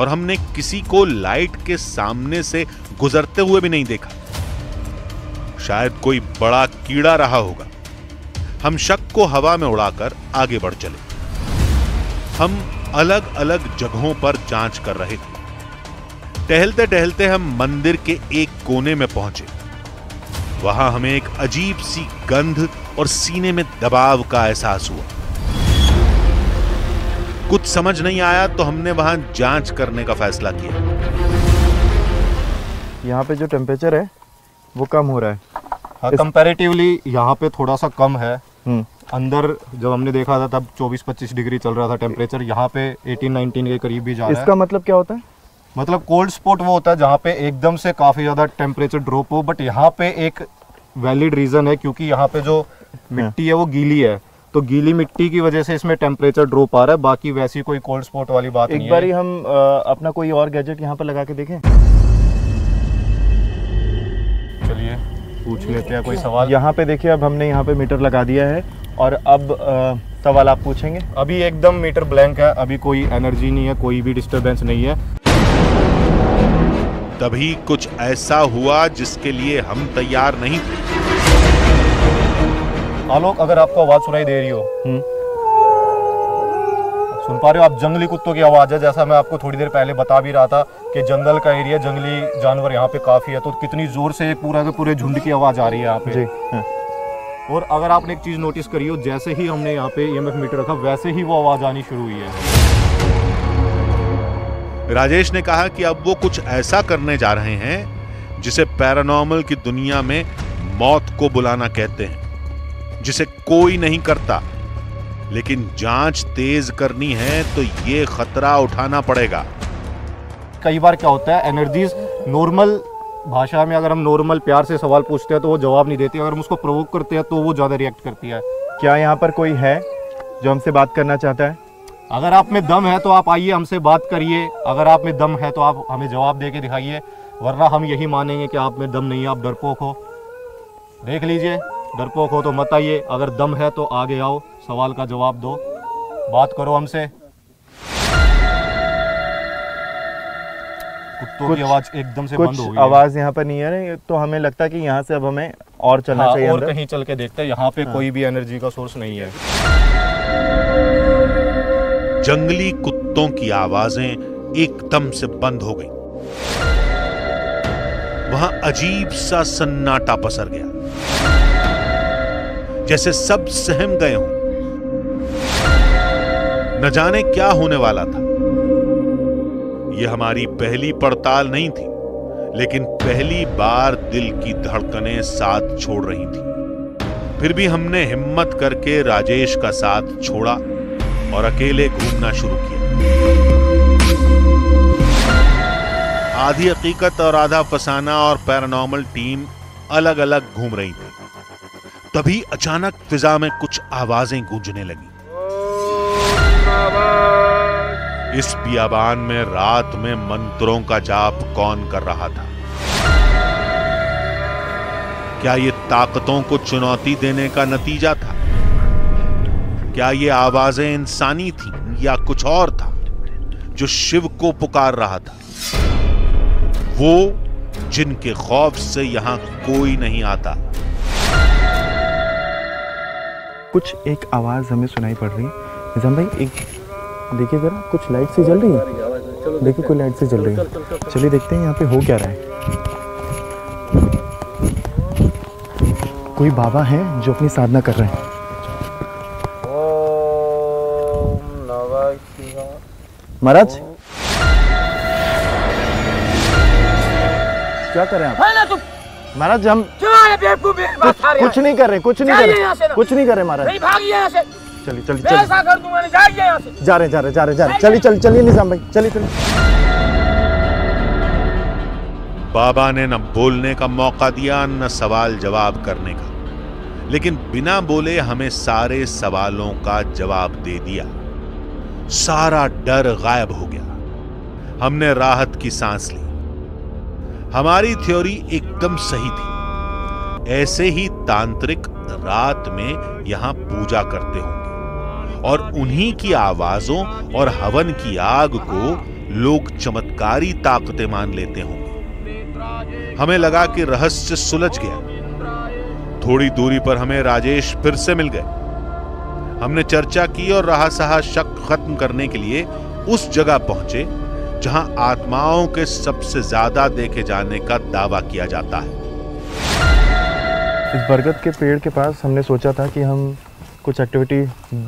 और हमने किसी को लाइट के सामने से गुजरते हुए भी नहीं देखा। शायद कोई बड़ा कीड़ा रहा होगा। हम शक को हवा में उड़ाकर आगे बढ़ चले। हम अलग अलग जगहों पर जांच कर रहे थे। टहलते टहलते हम मंदिर के एक कोने में पहुंचे। वहां हमें एक अजीब सी गंध और सीने में दबाव का एहसास हुआ। कुछ समझ नहीं आया तो हमने वहां जांच करने का फैसला किया। यहाँ पे जो टेम्परेचर है वो कम हो रहा है कंपैरेटिवली। हाँ, इस... यहाँ पे थोड़ा सा कम है। अंदर जब हमने देखा था तब चौबीस पच्चीस डिग्री चल रहा था टेम्परेचर, यहाँ पे अठारह उन्नीस के करीब भी जा रहा है। इसका मतलब क्या होता है? मतलब कोल्ड स्पॉट वो होता है जहाँ पे एकदम से काफी ज्यादा टेम्परेचर ड्रॉप हो। बट यहाँ पे एक वैलिड रीजन है क्योंकि यहाँ पे जो मिट्टी है वो गीली है, तो गीली मिट्टी की वजह से इसमें टेम्परेचर ड्रॉप आ रहा है। बाकी वैसी कोई कोल्ड स्पॉट वाली बात नहीं है। एक बारी हम अपना कोई और गैजेट यहाँ पर लगा के देखें। चलिए पूछ लेते हैं कोई सवाल। यहाँ पे देखिए, अब हमने यहाँ पे मीटर लगा दिया है और अब आ, सवाल आप पूछेंगे। अभी एकदम मीटर ब्लैंक है, अभी कोई एनर्जी नहीं है, कोई भी डिस्टर्बेंस नहीं है। तभी कुछ ऐसा हुआ जिसके लिए हम तैयार नहीं थे। आलोक, अगर आपको आवाज सुनाई दे रही हो, सुन पा रहे हो आप? जंगली कुत्तों की आवाज है। जैसा मैं आपको थोड़ी देर पहले बता भी रहा था कि जंगल का एरिया, जंगली जानवर यहाँ पे काफी है, तो कितनी जोर से पूरा के पूरे झुंड की आवाज आ रही है यहाँ पे। हाँ। और अगर आपने एक चीज नोटिस करी हो, जैसे ही हमने यहाँ पे ई एम एफ मीटर रखा वैसे ही वो आवाज आनी शुरू हुई है। राजेश ने कहा कि अब वो कुछ ऐसा करने जा रहे हैं जिसे पैरानॉर्मल की दुनिया में मौत को बुलाना कहते हैं, जिसे कोई नहीं करता। लेकिन जांच तेज करनी है तो ये खतरा उठाना पड़ेगा। कई बार क्या होता है, एनर्जीज नॉर्मल भाषा में अगर हम नॉर्मल प्यार से सवाल पूछते हैं तो वो जवाब नहीं देती। अगर हम उसको प्रोवोक करते हैं तो वो ज्यादा रिएक्ट करती है। क्या यहाँ पर कोई है जो हमसे बात करना चाहता है? अगर आप में दम है तो आप आइए, हमसे बात करिए। अगर आप में दम है तो आप हमें जवाब दे के दिखाइए, वरना हम यही मानेंगे कि आप में दम नहीं है, आप डरपोक हो। देख लीजिए, डरपोक हो तो मत आइए, अगर दम है तो आगे आओ, सवाल का जवाब दो, बात करो हमसे। कुत्तों की आवाज एकदम से बंद हो गई, आवाज यहाँ पर नहीं आ रही, तो हमें लगता है कि यहाँ से अब हमें और चलना हाँ, चाहिए। और कहीं चल के देखते हैं, यहाँ पे हाँ। कोई भी एनर्जी का सोर्स नहीं है। जंगली कुत्तों की आवाजें एकदम से बंद हो गई, वहां अजीब सा सन्नाटा पसर गया, जैसे सब सहम गए हों। न जाने क्या होने वाला था। यह हमारी पहली पड़ताल नहीं थी, लेकिन पहली बार दिल की धड़कनें साथ छोड़ रही थी। फिर भी हमने हिम्मत करके राजेश का साथ छोड़ा और अकेले घूमना शुरू किया। आधी हकीकत और आधा फसाना और पैरानॉर्मल टीम अलग अलग घूम रही थी। तभी अचानक फिजा में कुछ आवाजें गूंजने लगी। इस बियाबान में रात में मंत्रों का जाप कौन कर रहा था? क्या ये ताकतों को चुनौती देने का नतीजा था? क्या ये आवाजें इंसानी थीं या कुछ और था जो शिव को पुकार रहा था? वो जिनके खौफ से यहां कोई नहीं आता। कुछ एक आवाज हमें सुनाई पड़ रही। निजाम भाई, एक देखिए जरा, कुछ लाइट से जल रही है। देखिए कोई लाइट से जल रही है। चलिए देखते हैं यहाँ पे हो क्या रहा है। कोई बाबा हैं जो अपनी साधना कर रहे हैं। महाराज क्या कर रहे हैं आप? महाराज हम कुछ नहीं कर रहे, कुछ नहीं कर रहे, कुछ नहीं कर रहे महाराज। चलिए चलिए चलिए जा रहे जा रहे जा रहे जा रहे चलिए चलिए चलिए निजाम भाई चलिए चलिए। बाबा ने न बोलने का मौका दिया न सवाल जवाब करने का, लेकिन बिना बोले हमें सारे सवालों का जवाब दे दिया। सारा डर गायब हो गया। हमने राहत की सांस ली। हमारी थ्योरी एकदम सही थी। ऐसे ही तांत्रिक रात में यहां पूजा करते होंगे और उन्हीं की आवाजों और हवन की आग को लोग चमत्कारी ताकतें मान लेते होंगे। हमें लगा कि रहस्य सुलझ गया। थोड़ी दूरी पर हमें राजेश फिर से मिल गए। हमने चर्चा की और रहा सहा शक खत्म करने के लिए उस जगह पहुंचे जहां आत्माओं के सबसे ज्यादा देखे जाने का दावा किया जाता है। इस बरगद के पेड़ के पास हमने सोचा था कि हम कुछ एक्टिविटी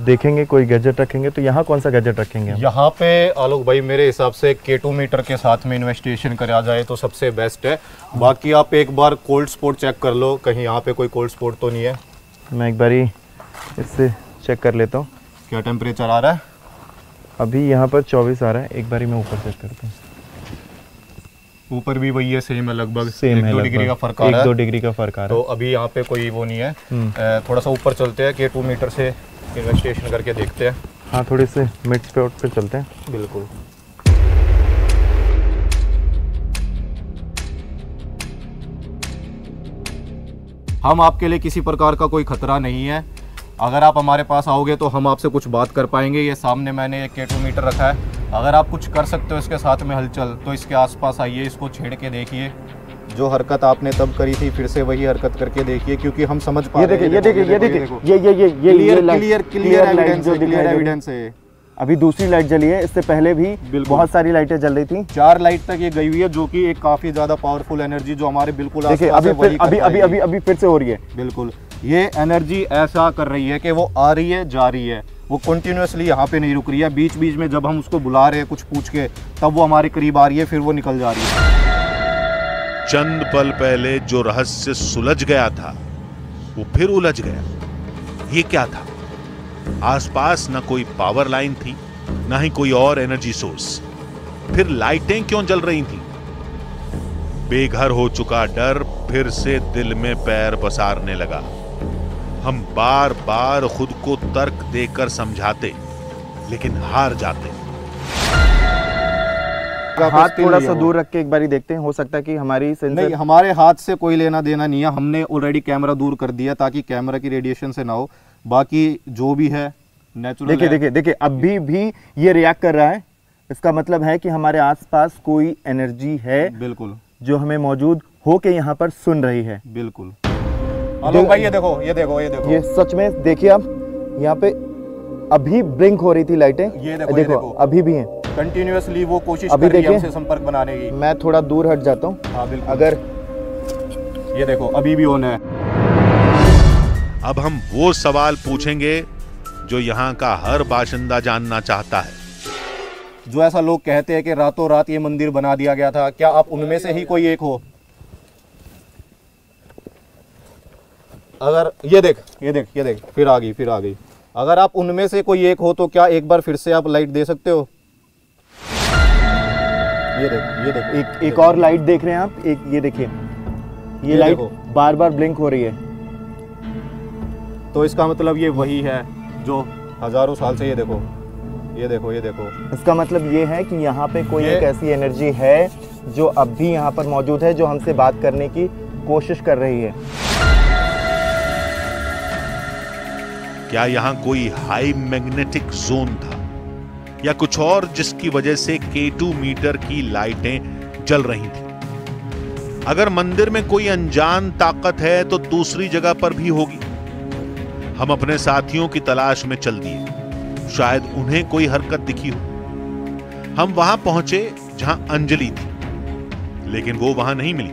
देखेंगे, कोई गैजेट रखेंगे, तो यहाँ कौन सा गैजेट रखेंगे? यहाँ पे आलोक भाई मेरे हिसाब से केटोमीटर के साथ में इन्वेस्टिगेशन करा जाए तो सबसे बेस्ट है। बाकी आप एक बार कोल्ड स्पॉट चेक कर लो, कहीं यहाँ पे कोई कोल्ड स्पॉट तो नहीं है। मैं एक बारी इससे चेक कर लेता हूँ। क्या टेम्परेचर आ रहा है? अभी यहाँ पर चौबीस आ रहा है। एक बारी मैं ऊपर चेक करता हूँ। ऊपर भी वही है, सेम है, लगभग सेम है, डिग्री का फर्क आ रहा है, दो डिग्री का फर्क आ रहा है। तो अभी यहाँ पे कोई वो नहीं है। थोड़ा सा ऊपर चलते हैं, के टू मीटर से इन्वेस्टिगेशन करके देखते हैं। हाँ, थोड़े से मिड स्पॉट पे चलते हैं। बिल्कुल। हम आपके लिए किसी प्रकार का कोई खतरा नहीं है। अगर आप हमारे पास आओगे तो हम आपसे कुछ बात कर पाएंगे। ये सामने मैंने एक के टू मीटर रखा है। अगर आप कुछ कर सकते हो इसके साथ में हलचल, तो इसके आसपास आइए, इसको छेड़ के देखिए। जो हरकत आपने तब करी थी, फिर से वही हरकत करके देखिए, क्योंकि हम समझ पा रहे हैं। ये देखिए, ये देखिए, ये ये ये क्लियर क्लियर क्लियर एविडेंस है, क्लियर एविडेंस है। अभी दूसरी लाइट जली है, इससे पहले भी बहुत सारी लाइटें जल रही थी। चार लाइट तक ये गई हुई है, जो कि एक काफी ज्यादा पावरफुल एनर्जी जो हमारे बिल्कुल देखिए अभी अभी अभी अभी अभी फिर से हो रही है। बिल्कुल, ये एनर्जी ऐसा कर रही है कि वो आ रही है, जा रही है, वो कंटिन्यूसली यहाँ पे नहीं रुक रही है। बीच बीच में जब हम उसको बुला रहे हैं कुछ पूछ के, तब वो हमारे करीब आ रही है, फिर वो निकल जा रही है। चंद पल पहले जो रहस्य सुलझ गया था वो फिर उलझ गया। ये क्या था? आसपास ना कोई पावर लाइन थी, ना ही कोई और एनर्जी सोर्स। फिर लाइटें क्यों जल रही थी? बेघर हो चुका डर फिर से दिल में पैर पसारने लगा। हम बार बार खुद को तर्क देकर समझाते लेकिन हार जाते। हाथ थोड़ा सा दूर रख के एक बारी देखते हैं, हो सकता है कि हमारी सेंसर नहीं, हमारे हाथ से कोई लेना देना नहीं है। हमने ऑलरेडी कैमरा दूर कर दिया ताकि कैमरा की रेडिएशन से ना हो, बाकी जो भी है नेचुरल। देखिए देखिए देखिए अभी भी ये रिएक्ट कर रहा है, इसका मतलब है कि हमारे आसपास कोई एनर्जी है बिल्कुल जो हमें मौजूद होके यहाँ पर सुन रही है। बिल्कुल आलोक भाई ये देखो ये देखो ये देखो ये सच में देखिए आप यहाँ पे अभी ब्लिंक हो रही थी लाइटें, ये देखो, देखो, ये देखो अभी भी हैं कंटिन्यूअसली वो कोशिश अभी कर रही है हमसे संपर्क बनाने की। मैं थोड़ा दूर हट जाता हूँ। हाँ बिल्कुल, अगर ये देखो अभी भी ऑन है। अब हम वो सवाल पूछेंगे जो यहाँ का हर बाशिंदा जानना चाहता है। जो ऐसा लोग कहते हैं कि रातों रात ये मंदिर बना दिया गया था, क्या आप उनमें से ही कोई एक हो? अगर ये देख ये देख ये देख फिर आ गई फिर आ गई अगर आप उनमें से कोई एक हो तो क्या एक बार फिर से आप लाइट दे सकते हो? ये देख ये देख एक एक और लाइट देख रहे हैं आप, एक ये देखिए ये, ये लाइट बार बार ब्लिंक हो रही है, तो इसका मतलब ये वही है जो हजारों साल से। ये देखो ये देखो ये देखो इसका मतलब ये है कि यहाँ पे कोई एक ऐसी एनर्जी है जो अब भी यहाँ पर मौजूद है, जो हमसे बात करने की कोशिश कर रही है। क्या यहाँ कोई हाई मैग्नेटिक जोन था या कुछ और जिसकी वजह से के टू मीटर की लाइटें जल रही थी? अगर मंदिर में कोई अनजान ताकत है तो दूसरी जगह पर भी होगी। हम अपने साथियों की तलाश में चल दिए, शायद उन्हें कोई हरकत दिखी हो। हम वहां पहुंचे जहां अंजलि थी, लेकिन वो वहां नहीं मिली।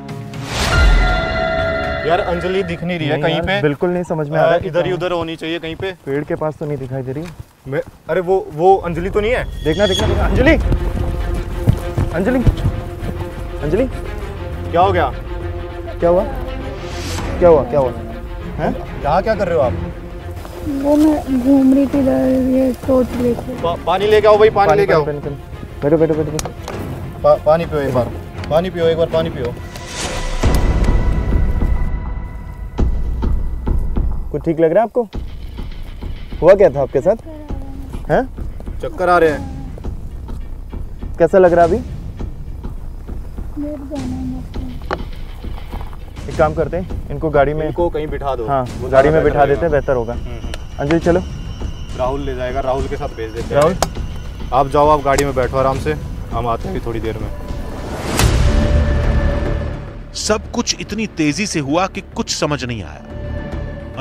यार अंजलि दिख नहीं रही है कहीं पे, बिल्कुल नहीं समझ में आ रहा, इधर ही उधर होनी चाहिए कहीं पे। पेड़ के पास तो नहीं दिखाई दे रही। मैं अरे वो वो अंजलि तो नहीं है, देखना देखना, देखना। अंजलि अंजलि अंजलि क्या हो गया? क्या हुआ क्या हुआ क्या हुआ है? यहाँ क्या कर रहे हो आप? वो मैं घूम रही थी ये टोट लेके। पा, पानी लेके आओ भाई, पानी लेके आओ। बैठो बैठो बैठो पा, पानी पियो एक बार, पानी पियो एक बार पानी पियो। कुछ ठीक लग रहा है आपको? हुआ क्या था आपके साथ? हैं? चक्कर आ रहे हैं। कैसा लग रहा अभी? एक काम करते हैं, इनको गाड़ी में इनको कहीं बिठा दो। हाँ गाड़ी में बिठा देते हैं, बेहतर होगा। अंजलि चलो, राहुल ले जाएगा, राहुल के साथ भेज देते हैं। राहुल आप जाओ, आप गाड़ी में बैठो आराम से, हम आते हैं थोड़ी देर में। सब कुछ इतनी तेजी से हुआ कि कुछ समझ नहीं आया।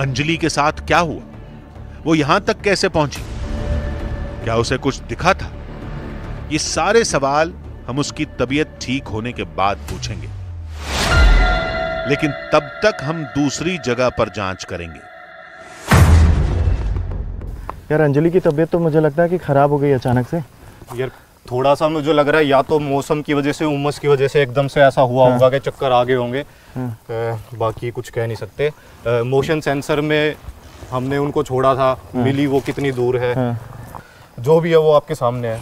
अंजलि के साथ क्या हुआ? वो यहां तक कैसे पहुंची? क्या उसे कुछ दिखा था? ये सारे सवाल हम उसकी तबीयत ठीक होने के बाद पूछेंगे, लेकिन तब तक हम दूसरी जगह पर जांच करेंगे। यार अंजलि की तबीयत तो मुझे लगता है कि खराब हो गई अचानक से। यार थोड़ा सा मुझे लग रहा है या तो मौसम की वजह से, उमस की वजह से एकदम से ऐसा हुआ होगा कि चक्कर आ गए होंगे। बाकी कुछ कह नहीं सकते। मोशन सेंसर में हमने उनको छोड़ा था, मिली वो कितनी दूर है। जो भी है वो आपके सामने है।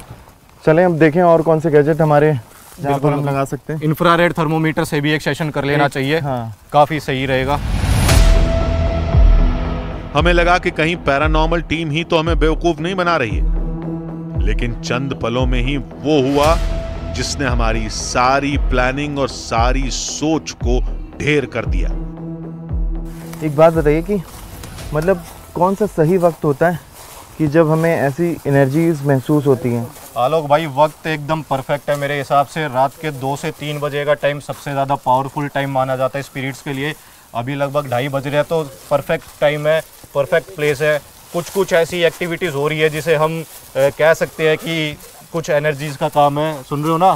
चलें अब देखें और कौन से गैजेट हमारे जहाँ पर हम लगा सकते हैं। इंफ्रारेड थर्मोमीटर से भी एक सेशन कर लेना चाहिए, काफी सही रहेगा। हमें लगा कि कहीं पैरानॉर्मल टीम ही तो हमें बेवकूफ नहीं बना रही है, लेकिन चंद पलों में ही वो हुआ जिसने हमारी सारी प्लानिंग और सारी सोच को ढेर कर दिया। एक बात बताइए कि मतलब कौन सा सही वक्त होता है कि जब हमें ऐसी एनर्जीज महसूस होती हैं? आलोक भाई वक्त एकदम परफेक्ट है मेरे हिसाब से। रात के दो से तीन बजे का टाइम सबसे ज़्यादा पावरफुल टाइम माना जाता है स्पिरिट्स के लिए। अभी लगभग ढाई बज रहे हैं, तो परफेक्ट टाइम है, परफेक्ट प्लेस है। कुछ कुछ ऐसी एक्टिविटीज़ हो रही है जिसे हम ए, कह सकते हैं कि कुछ एनर्जीज का काम है। सुन रहे हो ना?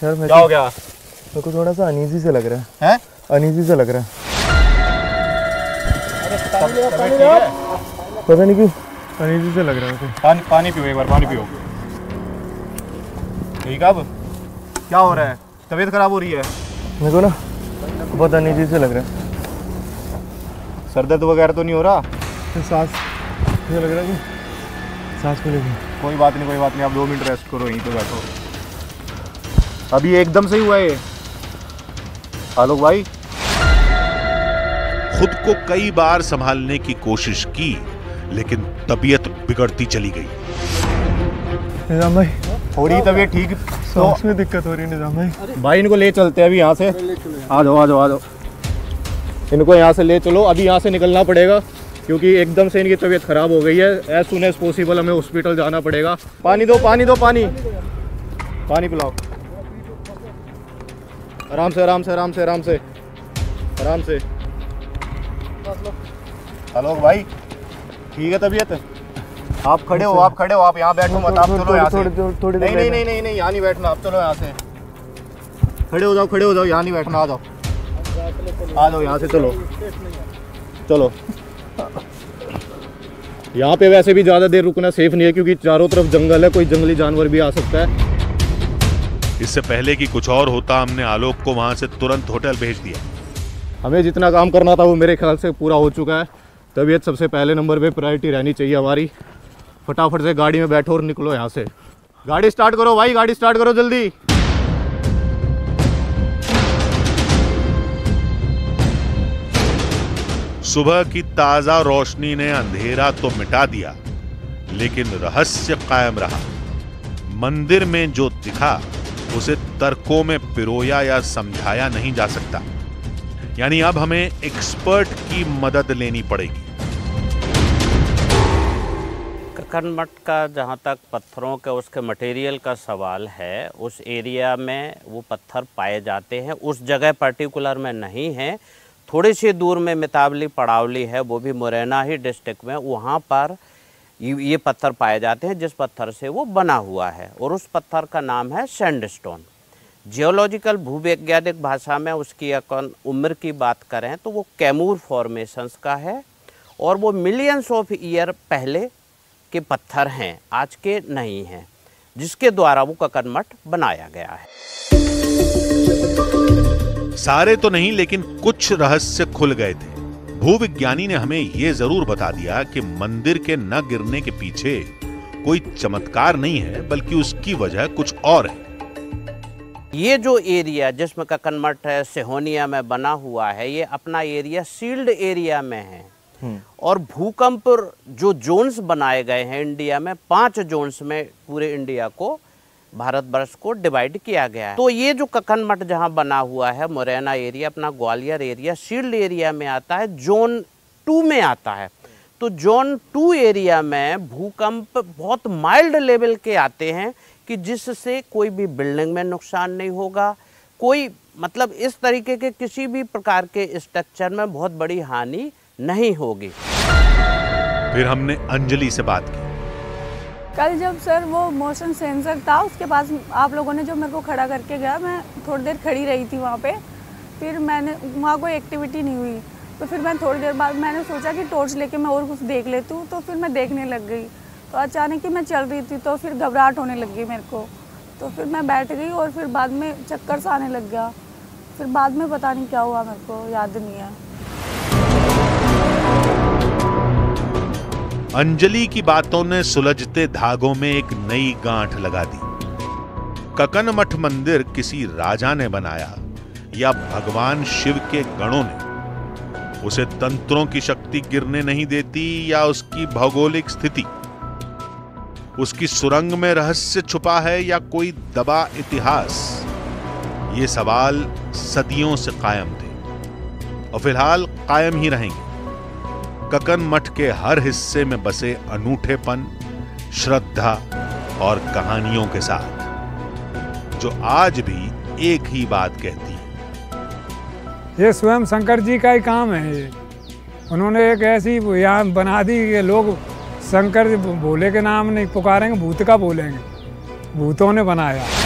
सर मैं क्या हो गया? मेरे को थोड़ा सा अनईजी से लग रहा है। हैं? अनईजी से लग रहा है, पता नहीं क्यों अनईजी से लग रहा है। पानी पानी पियो एक बार, पानी पियो। ठीक है, अब क्या हो रहा है? तबीयत खराब हो रही है मेरे को ना, बहुत अनईजी से लग रहा है। सर दर्द वगैरह तो नहीं हो रहा? सांस मुझे लग रहा है कि सांस को लेकर। कोई बात नहीं कोई बात नहीं, आप दो मिनट रेस्ट करो, यहीं पे बैठो। अभी एकदम से ही हुआ है आलोक भाई। खुद को कई बार संभालने की कोशिश की, लेकिन तबीयत बिगड़ती चली गई। निजाम भाई थोड़ी तबीयत ठीक, सांस में दिक्कत हो रही है। निजाम भाई भाई इनको ले चलते हैं अभी यहाँ से। आ जाओ आ जाओ आ जाओ, इनको यहाँ से ले चलो। अभी यहाँ से निकलना पड़ेगा क्योंकि एकदम से इनकी तबीयत खराब हो गई है। एज सुन एज पॉसिबल हमें हॉस्पिटल जाना पड़ेगा। पानी दो पानी दो पानी पानी पिलाओ। आराम से आराम से आराम से आराम से आराम से। आलोक भाई ठीक है तबीयत? आप खड़े हो आप खड़े हो आप यहाँ बैठो मत, आप चलो यहाँ से। नहीं नहीं नहीं नहीं नहीं यहाँ नहीं बैठना, आप चलो यहाँ से। खड़े हो जाओ खड़े हो जाओ, यहाँ नहीं बैठना, आ जाओ आ जाओ यहाँ से। चलो चलो, यहाँ पे वैसे भी ज़्यादा देर रुकना सेफ नहीं है क्योंकि चारों तरफ जंगल है, कोई जंगली जानवर भी आ सकता है। इससे पहले कि कुछ और होता, हमने आलोक को वहाँ से तुरंत होटल भेज दिया। हमें जितना काम करना था वो मेरे ख्याल से पूरा हो चुका है। तबीयत सबसे पहले नंबर पे प्रायोरिटी रहनी चाहिए हमारी। फटाफट से गाड़ी में बैठो और निकलो यहाँ से। गाड़ी स्टार्ट करो भाई, गाड़ी स्टार्ट करो जल्दी। सुबह की ताज़ा रोशनी ने अंधेरा तो मिटा दिया, लेकिन रहस्य कायम रहा। मंदिर में जो दिखा उसे तर्कों में पिरोया या समझाया नहीं जा सकता, यानी अब हमें एक्सपर्ट की मदद लेनी पड़ेगी। ककनमठ का जहाँ तक पत्थरों का उसके मटेरियल का सवाल है, उस एरिया में वो पत्थर पाए जाते हैं, उस जगह पर्टिकुलर में नहीं है। थोड़ी सी दूर में मितावली पड़ावली है, वो भी मुरैना ही डिस्ट्रिक्ट में, वहाँ पर ये पत्थर पाए जाते हैं जिस पत्थर से वो बना हुआ है, और उस पत्थर का नाम है सैंडस्टोन। जियोलॉजिकल भूवैज्ञानिक भाषा में उसकी अकन उम्र की बात करें तो वो कैमूर फॉर्मेशंस का है, और वो मिलियंस ऑफ ईयर पहले के पत्थर हैं, आज के नहीं हैं, जिसके द्वारा वो ककनमठ बनाया गया है। सारे तो नहीं लेकिन कुछ रहस्य खुल गए थे। भूविज्ञानी ने हमें यह जरूर बता दिया कि मंदिर के न गिरने के पीछे कोई चमत्कार नहीं है, बल्कि उसकी वजह कुछ और है। ये जो एरिया जिसमें ककनमठ है, सिहोनिया में बना हुआ है, ये अपना एरिया सील्ड एरिया में है, और भूकंप जो जोन्स बनाए गए हैं इंडिया में, पांच जोन्स में पूरे इंडिया को, भारतवर्ष को डिवाइड किया गया है। तो ये जो ककनमठ जहाँ बना हुआ है, मुरैना एरिया, अपना ग्वालियर एरिया शील्ड एरिया में आता है, जोन टू में आता है। तो जोन टू एरिया में भूकंप बहुत माइल्ड लेवल के आते हैं कि जिससे कोई भी बिल्डिंग में नुकसान नहीं होगा, कोई मतलब इस तरीके के किसी भी प्रकार के स्ट्रक्चर में बहुत बड़ी हानि नहीं होगी। फिर हमने अंजलि से बात की। कल जब सर वो मोशन सेंसर था उसके पास आप लोगों ने जो मेरे को खड़ा करके गया, मैं थोड़ी देर खड़ी रही थी वहाँ पे, फिर मैंने वहाँ कोई एक्टिविटी नहीं हुई, तो फिर मैं थोड़ी देर बाद मैंने सोचा कि टॉर्च लेके मैं और कुछ देख लेती हूँ, तो फिर मैं देखने लग गई। तो अचानक ही मैं चल रही थी तो फिर घबराहट होने लग गई मेरे को, तो फिर मैं बैठ गई और फिर बाद में चक्कर सा आने लग गया। फिर बाद में पता नहीं क्या हुआ, मेरे को याद नहीं है। अंजलि की बातों ने सुलझते धागों में एक नई गांठ लगा दी। ककनमठ मंदिर किसी राजा ने बनाया या भगवान शिव के गणों ने। उसे तंत्रों की शक्ति गिरने नहीं देती या उसकी भौगोलिक स्थिति। उसकी सुरंग में रहस्य छुपा है या कोई दबा इतिहास। ये सवाल सदियों से कायम थे और फिलहाल कायम ही रहेंगे। ककनमठ के हर हिस्से में बसे अनूठेपन, श्रद्धा और कहानियों के साथ, जो आज भी एक ही बात कहती है। ये स्वयं शंकर जी का ही काम है। ये उन्होंने एक ऐसी यहाँ बना दी कि लोग शंकर भोले के नाम नहीं पुकारेंगे, भूत का बोलेंगे, भूतों ने बनाया।